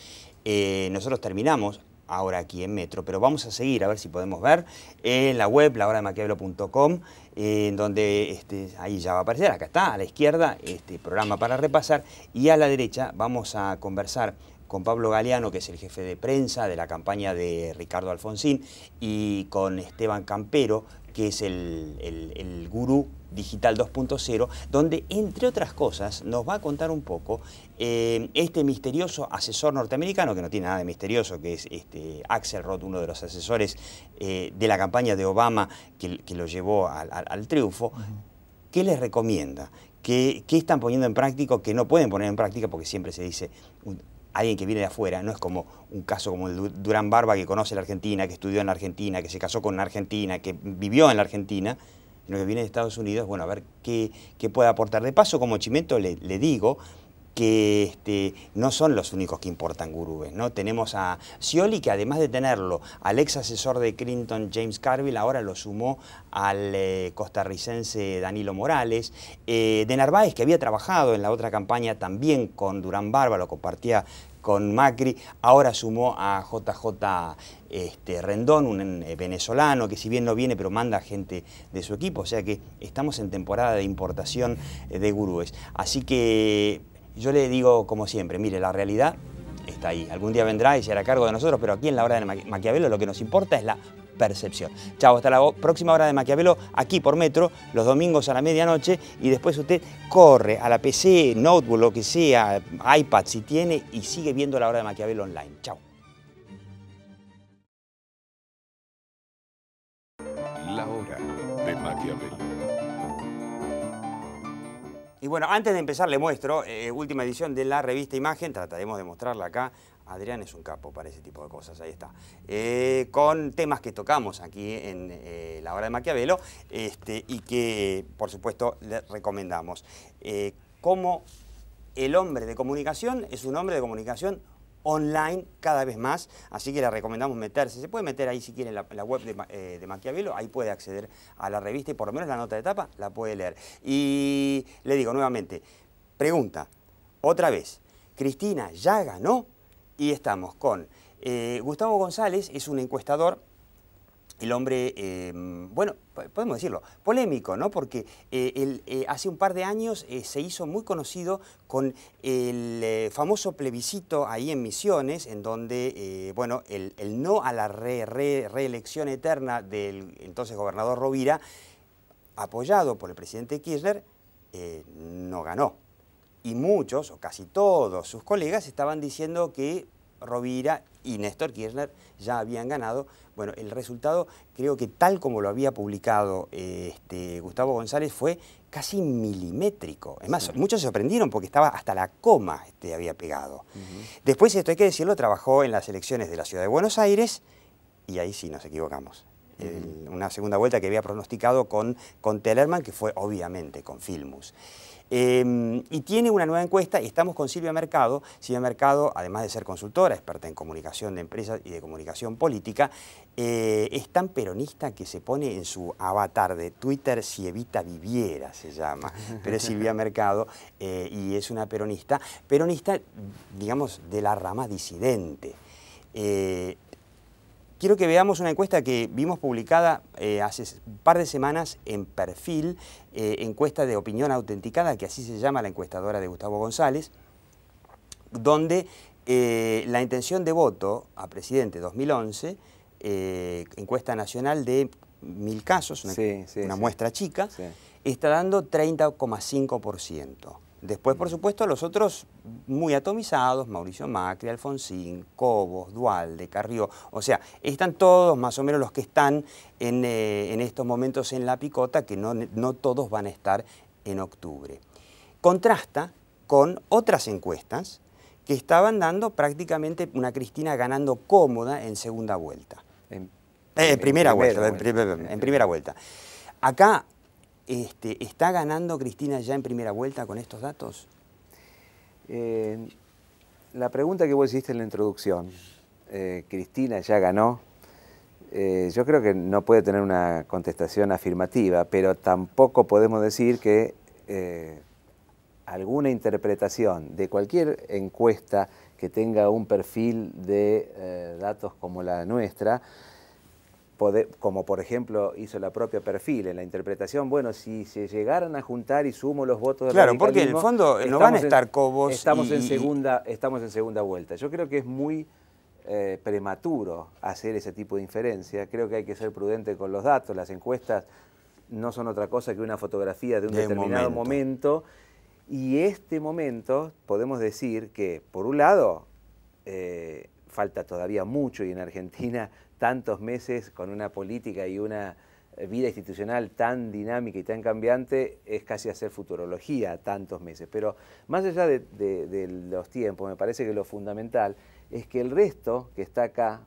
Eh, nosotros terminamos ahora aquí en Metro. Pero vamos a seguir, a ver si podemos ver, en la web, la hora de Maquiavelo punto com, en donde este, ahí ya va a aparecer, acá está, a la izquierda, este programa para repasar, y a la derecha vamos a conversar con Pablo Galeano, que es el jefe de prensa de la campaña de Ricardo Alfonsín, y con Esteban Campero, que es el, el, el gurú digital dos punto cero, donde, entre otras cosas, nos va a contar un poco eh, este misterioso asesor norteamericano, que no tiene nada de misterioso, que es este, Axelrod, uno de los asesores eh, de la campaña de Obama, que, que lo llevó al, al, al triunfo. Uh-huh. ¿Qué les recomienda? ¿Qué, ¿Qué están poniendo en práctica? ¿Qué no pueden poner en práctica? Porque siempre se dice... Un, Alguien que viene de afuera, no es como un caso como el Durán Barba, que conoce la Argentina, que estudió en la Argentina, que se casó con una argentina, que vivió en la Argentina, sino que viene de Estados Unidos. Bueno, a ver qué, qué puede aportar. De paso, como Chimento, le, le digo que este, no son los únicos que importan gurúes, ¿no? Tenemos a Scioli, que además de tenerlo al ex asesor de Clinton, James Carville, ahora lo sumó al eh, costarricense Danilo Morales. Eh, de Narváez, que había trabajado en la otra campaña también con Durán Barba, lo compartía con Macri, ahora sumó a J J este, Rendón, un eh, venezolano, que si bien no viene, pero manda gente de su equipo. O sea que estamos en temporada de importación eh, de gurúes. Así que yo le digo, como siempre, mire, la realidad está ahí. Algún día vendrá y será a cargo de nosotros, pero aquí en la hora de Maquiavelo lo que nos importa es la percepción. Chao, hasta la próxima hora de Maquiavelo, aquí por Metro, los domingos a la medianoche, y después usted corre a la P C, notebook, lo que sea, iPad si tiene, y sigue viendo la hora de Maquiavelo online. Chao. La hora de Maquiavelo. Y bueno, antes de empezar le muestro, eh, última edición de la revista Imagen, trataremos de mostrarla acá. Adrián es un capo para ese tipo de cosas, ahí está. Eh, con temas que tocamos aquí en eh, La Hora de Maquiavelo, este, y que, por supuesto, le recomendamos. Eh, cómo el hombre de comunicación es un hombre de comunicación online cada vez más, así que le recomendamos meterse. Se puede meter ahí si quiere en la, la web de, eh, de Maquiavelo, ahí puede acceder a la revista y por lo menos la nota de tapa la puede leer. Y le digo nuevamente, pregunta, otra vez, Cristina ya ganó, y estamos con eh, Gustavo González, es un encuestador. El hombre, eh, bueno, podemos decirlo, polémico, ¿no? Porque eh, él, eh, hace un par de años eh, se hizo muy conocido con el eh, famoso plebiscito ahí en Misiones, en donde, eh, bueno, el, el no a la re, re, reelección eterna del entonces gobernador Rovira, apoyado por el presidente Kirchner, eh, no ganó. Y muchos, o casi todos sus colegas, estaban diciendo que Rovira y Néstor Kirchner ya habían ganado. Bueno, el resultado, creo que tal como lo había publicado eh, este, Gustavo González, fue casi milimétrico. Es más, sí, muchos se sorprendieron porque estaba hasta la coma este, había pegado. Uh-huh. Después, esto hay que decirlo, trabajó en las elecciones de la Ciudad de Buenos Aires y ahí sí nos equivocamos. Uh-huh. El, una segunda vuelta que había pronosticado con, con Tellerman, que fue obviamente con Filmus. Eh, y tiene una nueva encuesta y estamos con Silvia Mercado. Silvia Mercado, además de ser consultora, experta en comunicación de empresas y de comunicación política, eh, es tan peronista que se pone en su avatar de Twitter "Si Evita viviera", se llama. Pero es Silvia Mercado eh, y es una peronista, peronista, digamos, de la rama disidente. Eh, Quiero que veamos una encuesta que vimos publicada eh, hace un par de semanas en Perfil, eh, encuesta de opinión autenticada, que así se llama la encuestadora de Gustavo González, donde eh, la intención de voto a presidente dos mil once, eh, encuesta nacional de mil casos, una, sí, sí, una sí. muestra chica, sí. está dando treinta coma cinco por ciento. Después, por supuesto, los otros muy atomizados, Mauricio Macri, Alfonsín, Cobos, Dualde, Carrió. O sea, están todos más o menos los que están en, eh, en estos momentos en la picota, que no, no todos van a estar en octubre. Contrasta con otras encuestas que estaban dando prácticamente una Cristina ganando cómoda en segunda vuelta. En, eh, en primera, primera vuelta, vuelta. En, primera, en primera vuelta. Acá... Este, ¿Está ganando Cristina ya en primera vuelta con estos datos? Eh, la pregunta que vos hiciste en la introducción, eh, ¿Cristina ya ganó? Eh, yo creo que no puede tener una contestación afirmativa, pero tampoco podemos decir que eh, alguna interpretación de cualquier encuesta que tenga un perfil de eh, datos como la nuestra, pode, como por ejemplo hizo la propia Perfil en la interpretación, bueno, si se llegaran a juntar y sumo los votos de claro, porque en el fondo no van a estar Cobos. Estamos, y... en segunda, estamos en segunda vuelta. Yo creo que es muy eh, prematuro hacer ese tipo de inferencia. Creo que hay que ser prudente con los datos. Las encuestas no son otra cosa que una fotografía de un de determinado momento. momento Y este momento podemos decir que, por un lado, eh, falta todavía mucho, y en Argentina tantos meses con una política y una vida institucional tan dinámica y tan cambiante, es casi hacer futurología tantos meses. Pero más allá de, de, de los tiempos, me parece que lo fundamental es que el resto que está acá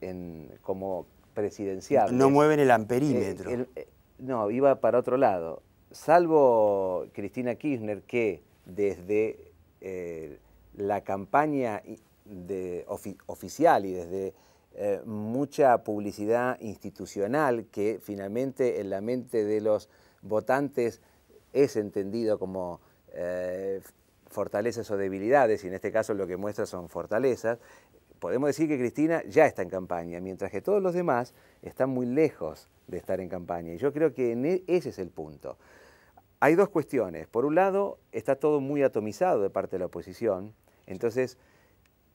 en, como presidenciable... No mueven el amperímetro. El, el, no, iba para otro lado. Salvo Cristina Kirchner, que desde eh, la campaña de ofi oficial y desde eh, mucha publicidad institucional, que finalmente en la mente de los votantes es entendido como eh, fortalezas o debilidades, y en este caso lo que muestra son fortalezas, podemos decir que Cristina ya está en campaña, mientras que todos los demás están muy lejos de estar en campaña. Y yo creo que ese es el punto. Hay dos cuestiones. Por un lado, está todo muy atomizado de parte de la oposición. Entonces,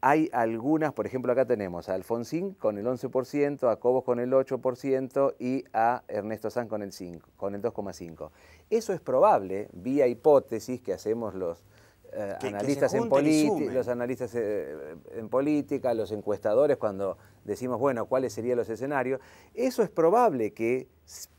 hay algunas, por ejemplo, acá tenemos a Alfonsín con el once por ciento, a Cobos con el ocho por ciento y a Ernesto Sanz con el cinco, con el dos coma cinco por ciento. Eso es probable, vía hipótesis que hacemos los... Eh, que, analistas que en los analistas eh, en política, los encuestadores, cuando decimos, bueno, ¿cuáles serían los escenarios? Eso es probable que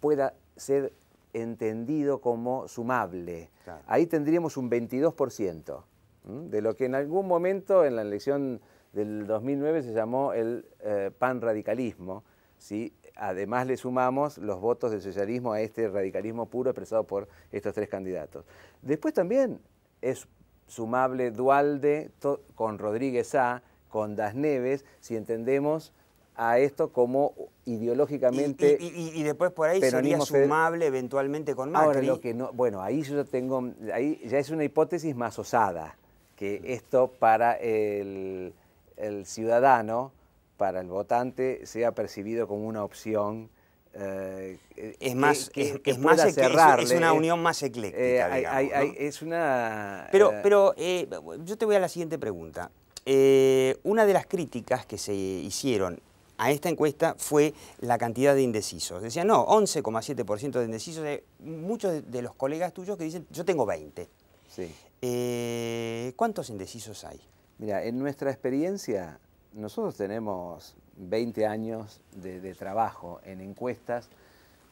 pueda ser entendido como sumable. Claro. Ahí tendríamos un veintidós por ciento, ¿m? de lo que en algún momento en la elección del dos mil nueve se llamó el eh, panradicalismo, ¿sí? Además le sumamos los votos del socialismo a este radicalismo puro expresado por estos tres candidatos. Después también es sumable Dualde con Rodríguez A, con Das Neves, si entendemos a esto como ideológicamente... Y, y, y, y después por ahí sería sumable eventualmente con Macri. Ahora, lo que no, bueno, ahí yo tengo, ahí ya es una hipótesis más osada, que esto para el, el ciudadano, para el votante, sea percibido como una opción... Eh, es más, que, es, que es, más cerrarle, es una unión más ecléctica, eh, digamos, hay, hay, ¿no? Es una... Pero, pero eh, yo te voy a la siguiente pregunta. Eh, una de las críticas que se hicieron a esta encuesta fue la cantidad de indecisos. Decían, no, once coma siete por ciento de indecisos. Muchos de los colegas tuyos que dicen, yo tengo veinte. Sí. Eh, ¿Cuántos indecisos hay? Mira, en nuestra experiencia, nosotros tenemos... veinte años de, de trabajo en encuestas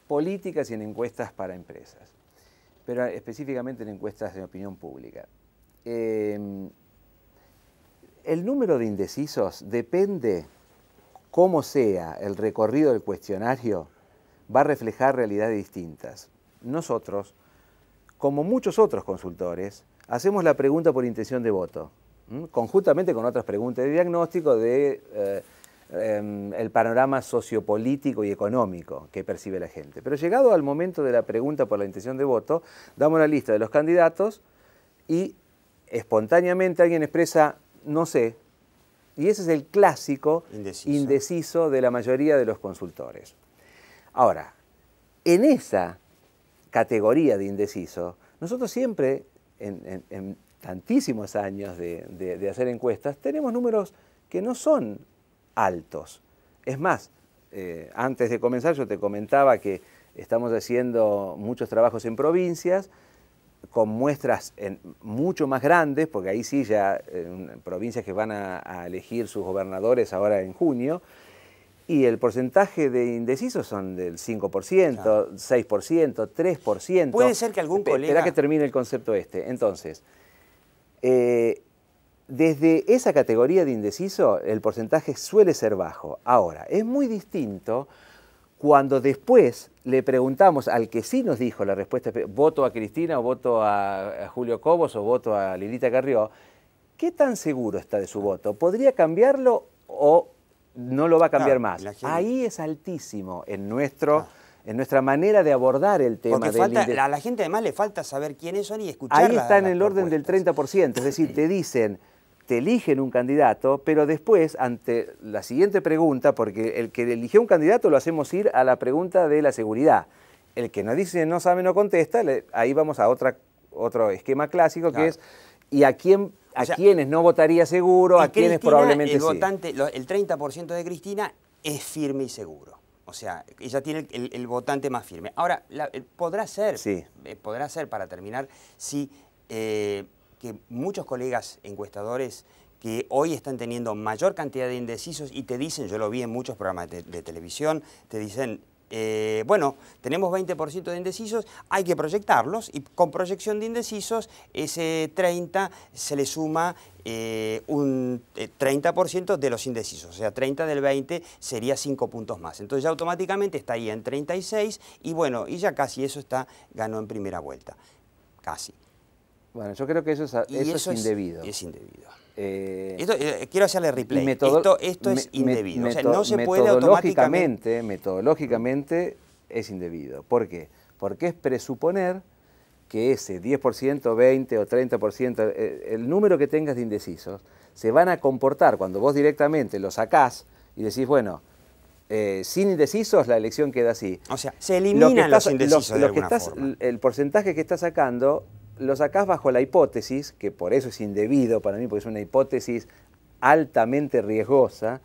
políticas y en encuestas para empresas, pero específicamente en encuestas de opinión pública. Eh, el número de indecisos depende cómo sea el recorrido del cuestionario, va a reflejar realidades distintas. Nosotros, como muchos otros consultores, hacemos la pregunta por intención de voto, ¿m? conjuntamente con otras preguntas de diagnóstico de... Eh, el panorama sociopolítico y económico que percibe la gente. Pero llegado al momento de la pregunta por la intención de voto, damos la lista de los candidatos y espontáneamente alguien expresa no sé, y ese es el clásico indeciso, indeciso de la mayoría de los consultores. Ahora, en esa categoría de indeciso, nosotros siempre, en, en, en tantísimos años de, de, de hacer encuestas, tenemos números que no son altos. Es más, eh, antes de comenzar yo te comentaba que estamos haciendo muchos trabajos en provincias con muestras en, mucho más grandes, porque ahí sí ya eh, provincias que van a, a elegir sus gobernadores ahora en junio, y el porcentaje de indecisos son del cinco por ciento, claro. seis por ciento, tres por ciento. Puede ser que algún colega... Esperá que termine el concepto este. Entonces... Eh, Desde esa categoría de indeciso, el porcentaje suele ser bajo. Ahora, es muy distinto cuando después le preguntamos al que sí nos dijo la respuesta, voto a Cristina o voto a Julio Cobos o voto a Lilita Carrió, ¿qué tan seguro está de su voto? ¿Podría cambiarlo o no lo va a cambiar no, más? Ahí es altísimo en nuestro... No. en nuestra manera de abordar el tema. Porque falta, del... a la gente además le falta saber quiénes son y escucharlas. Ahí está en el orden del treinta por ciento, es decir, te dicen, te eligen un candidato, pero después, ante la siguiente pregunta, porque el que eligió un candidato lo hacemos ir a la pregunta de la seguridad. El que no dice, no sabe, no contesta, le, ahí vamos a otra, otro esquema clásico, claro, que es, ¿y a quién? A o sea, quienes no votaría seguro, a Cristina, quienes probablemente el votante, sí. El treinta por ciento de Cristina es firme y seguro. O sea, ella tiene el, el, el votante más firme. Ahora, la, podrá ser, sí. eh, podrá ser, para terminar, sí, eh, que muchos colegas encuestadores que hoy están teniendo mayor cantidad de indecisos y te dicen, yo lo vi en muchos programas de, de televisión, te dicen, eh, bueno, tenemos veinte por ciento de indecisos, hay que proyectarlos, y con proyección de indecisos, ese treinta por ciento se le suma eh, un eh, treinta por ciento de los indecisos, o sea, treinta del veinte sería cinco puntos más. Entonces ya automáticamente está ahí en treinta y seis, y bueno, y ya casi eso está, ganó en primera vuelta, casi. Bueno, yo creo que eso es, eso eso es indebido. Es indebido. Eh, esto, eh, quiero hacerle replay. Esto, esto es me, indebido. Me, o sea, no se puede automáticamente. Metodológicamente es indebido. ¿Por qué? Porque es presuponer que ese diez por ciento, veinte por ciento o treinta por ciento, eh, el número que tengas de indecisos, se van a comportar cuando vos directamente lo sacás y decís, bueno, eh, sin indecisos la elección queda así. O sea, se eliminan lo estás, los indecisos lo, de lo alguna que estás, forma. El porcentaje que estás sacando lo sacás bajo la hipótesis, que por eso es indebido para mí, porque es una hipótesis altamente riesgosa,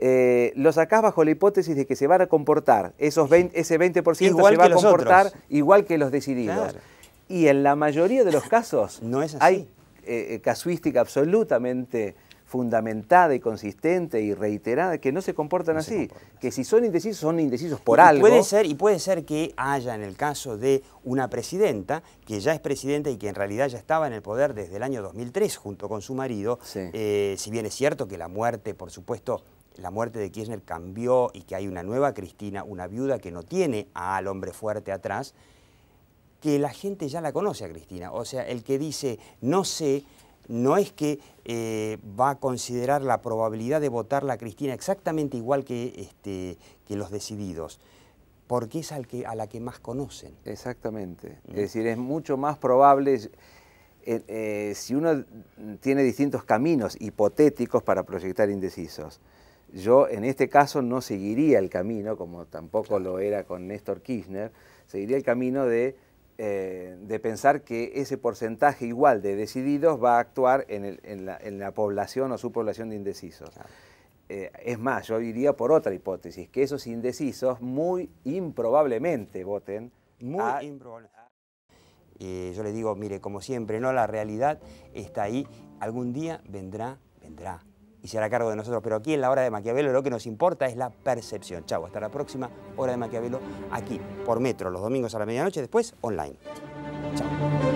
eh, lo sacás bajo la hipótesis de que se van a comportar, esos veinte, ese veinte por ciento igual se va a comportar otros. Igual que los decididos. Claro. Y en la mayoría de los casos no es así. Hay eh, casuística absolutamente fundamentada y consistente y reiterada, que no se comportan no así, se comportan. Que si son indecisos, son indecisos por y algo. Puede ser, y puede ser que haya, en el caso de una presidenta, que ya es presidenta y que en realidad ya estaba en el poder desde el año dos mil tres junto con su marido, sí. eh, si bien es cierto que la muerte, por supuesto, la muerte de Kirchner cambió y que hay una nueva Cristina, una viuda que no tiene al hombre fuerte atrás, que la gente ya la conoce a Cristina. O sea, el que dice, no sé... No es que eh, va a considerar la probabilidad de votarla a Cristina exactamente igual que, este, que los decididos, porque es al que, a la que más conocen. Exactamente. ¿Sí? Es decir, es mucho más probable, eh, eh, si uno tiene distintos caminos hipotéticos para proyectar indecisos. Yo en este caso no seguiría el camino, como tampoco lo era con Néstor Kirchner, seguiría el camino de... Eh, de pensar que ese porcentaje igual de decididos va a actuar en, el, en, la, en la población o su población de indecisos. Claro. Eh, es más, yo iría por otra hipótesis, que esos indecisos muy improbablemente voten. Muy a... improbable. Eh, yo les digo, mire, como siempre, no, la realidad está ahí, algún día vendrá, vendrá, y será a cargo de nosotros. Pero aquí en La Hora de Maquiavelo lo que nos importa es la percepción. Chau, hasta la próxima Hora de Maquiavelo, aquí por Metro, los domingos a la medianoche, después online. Chau.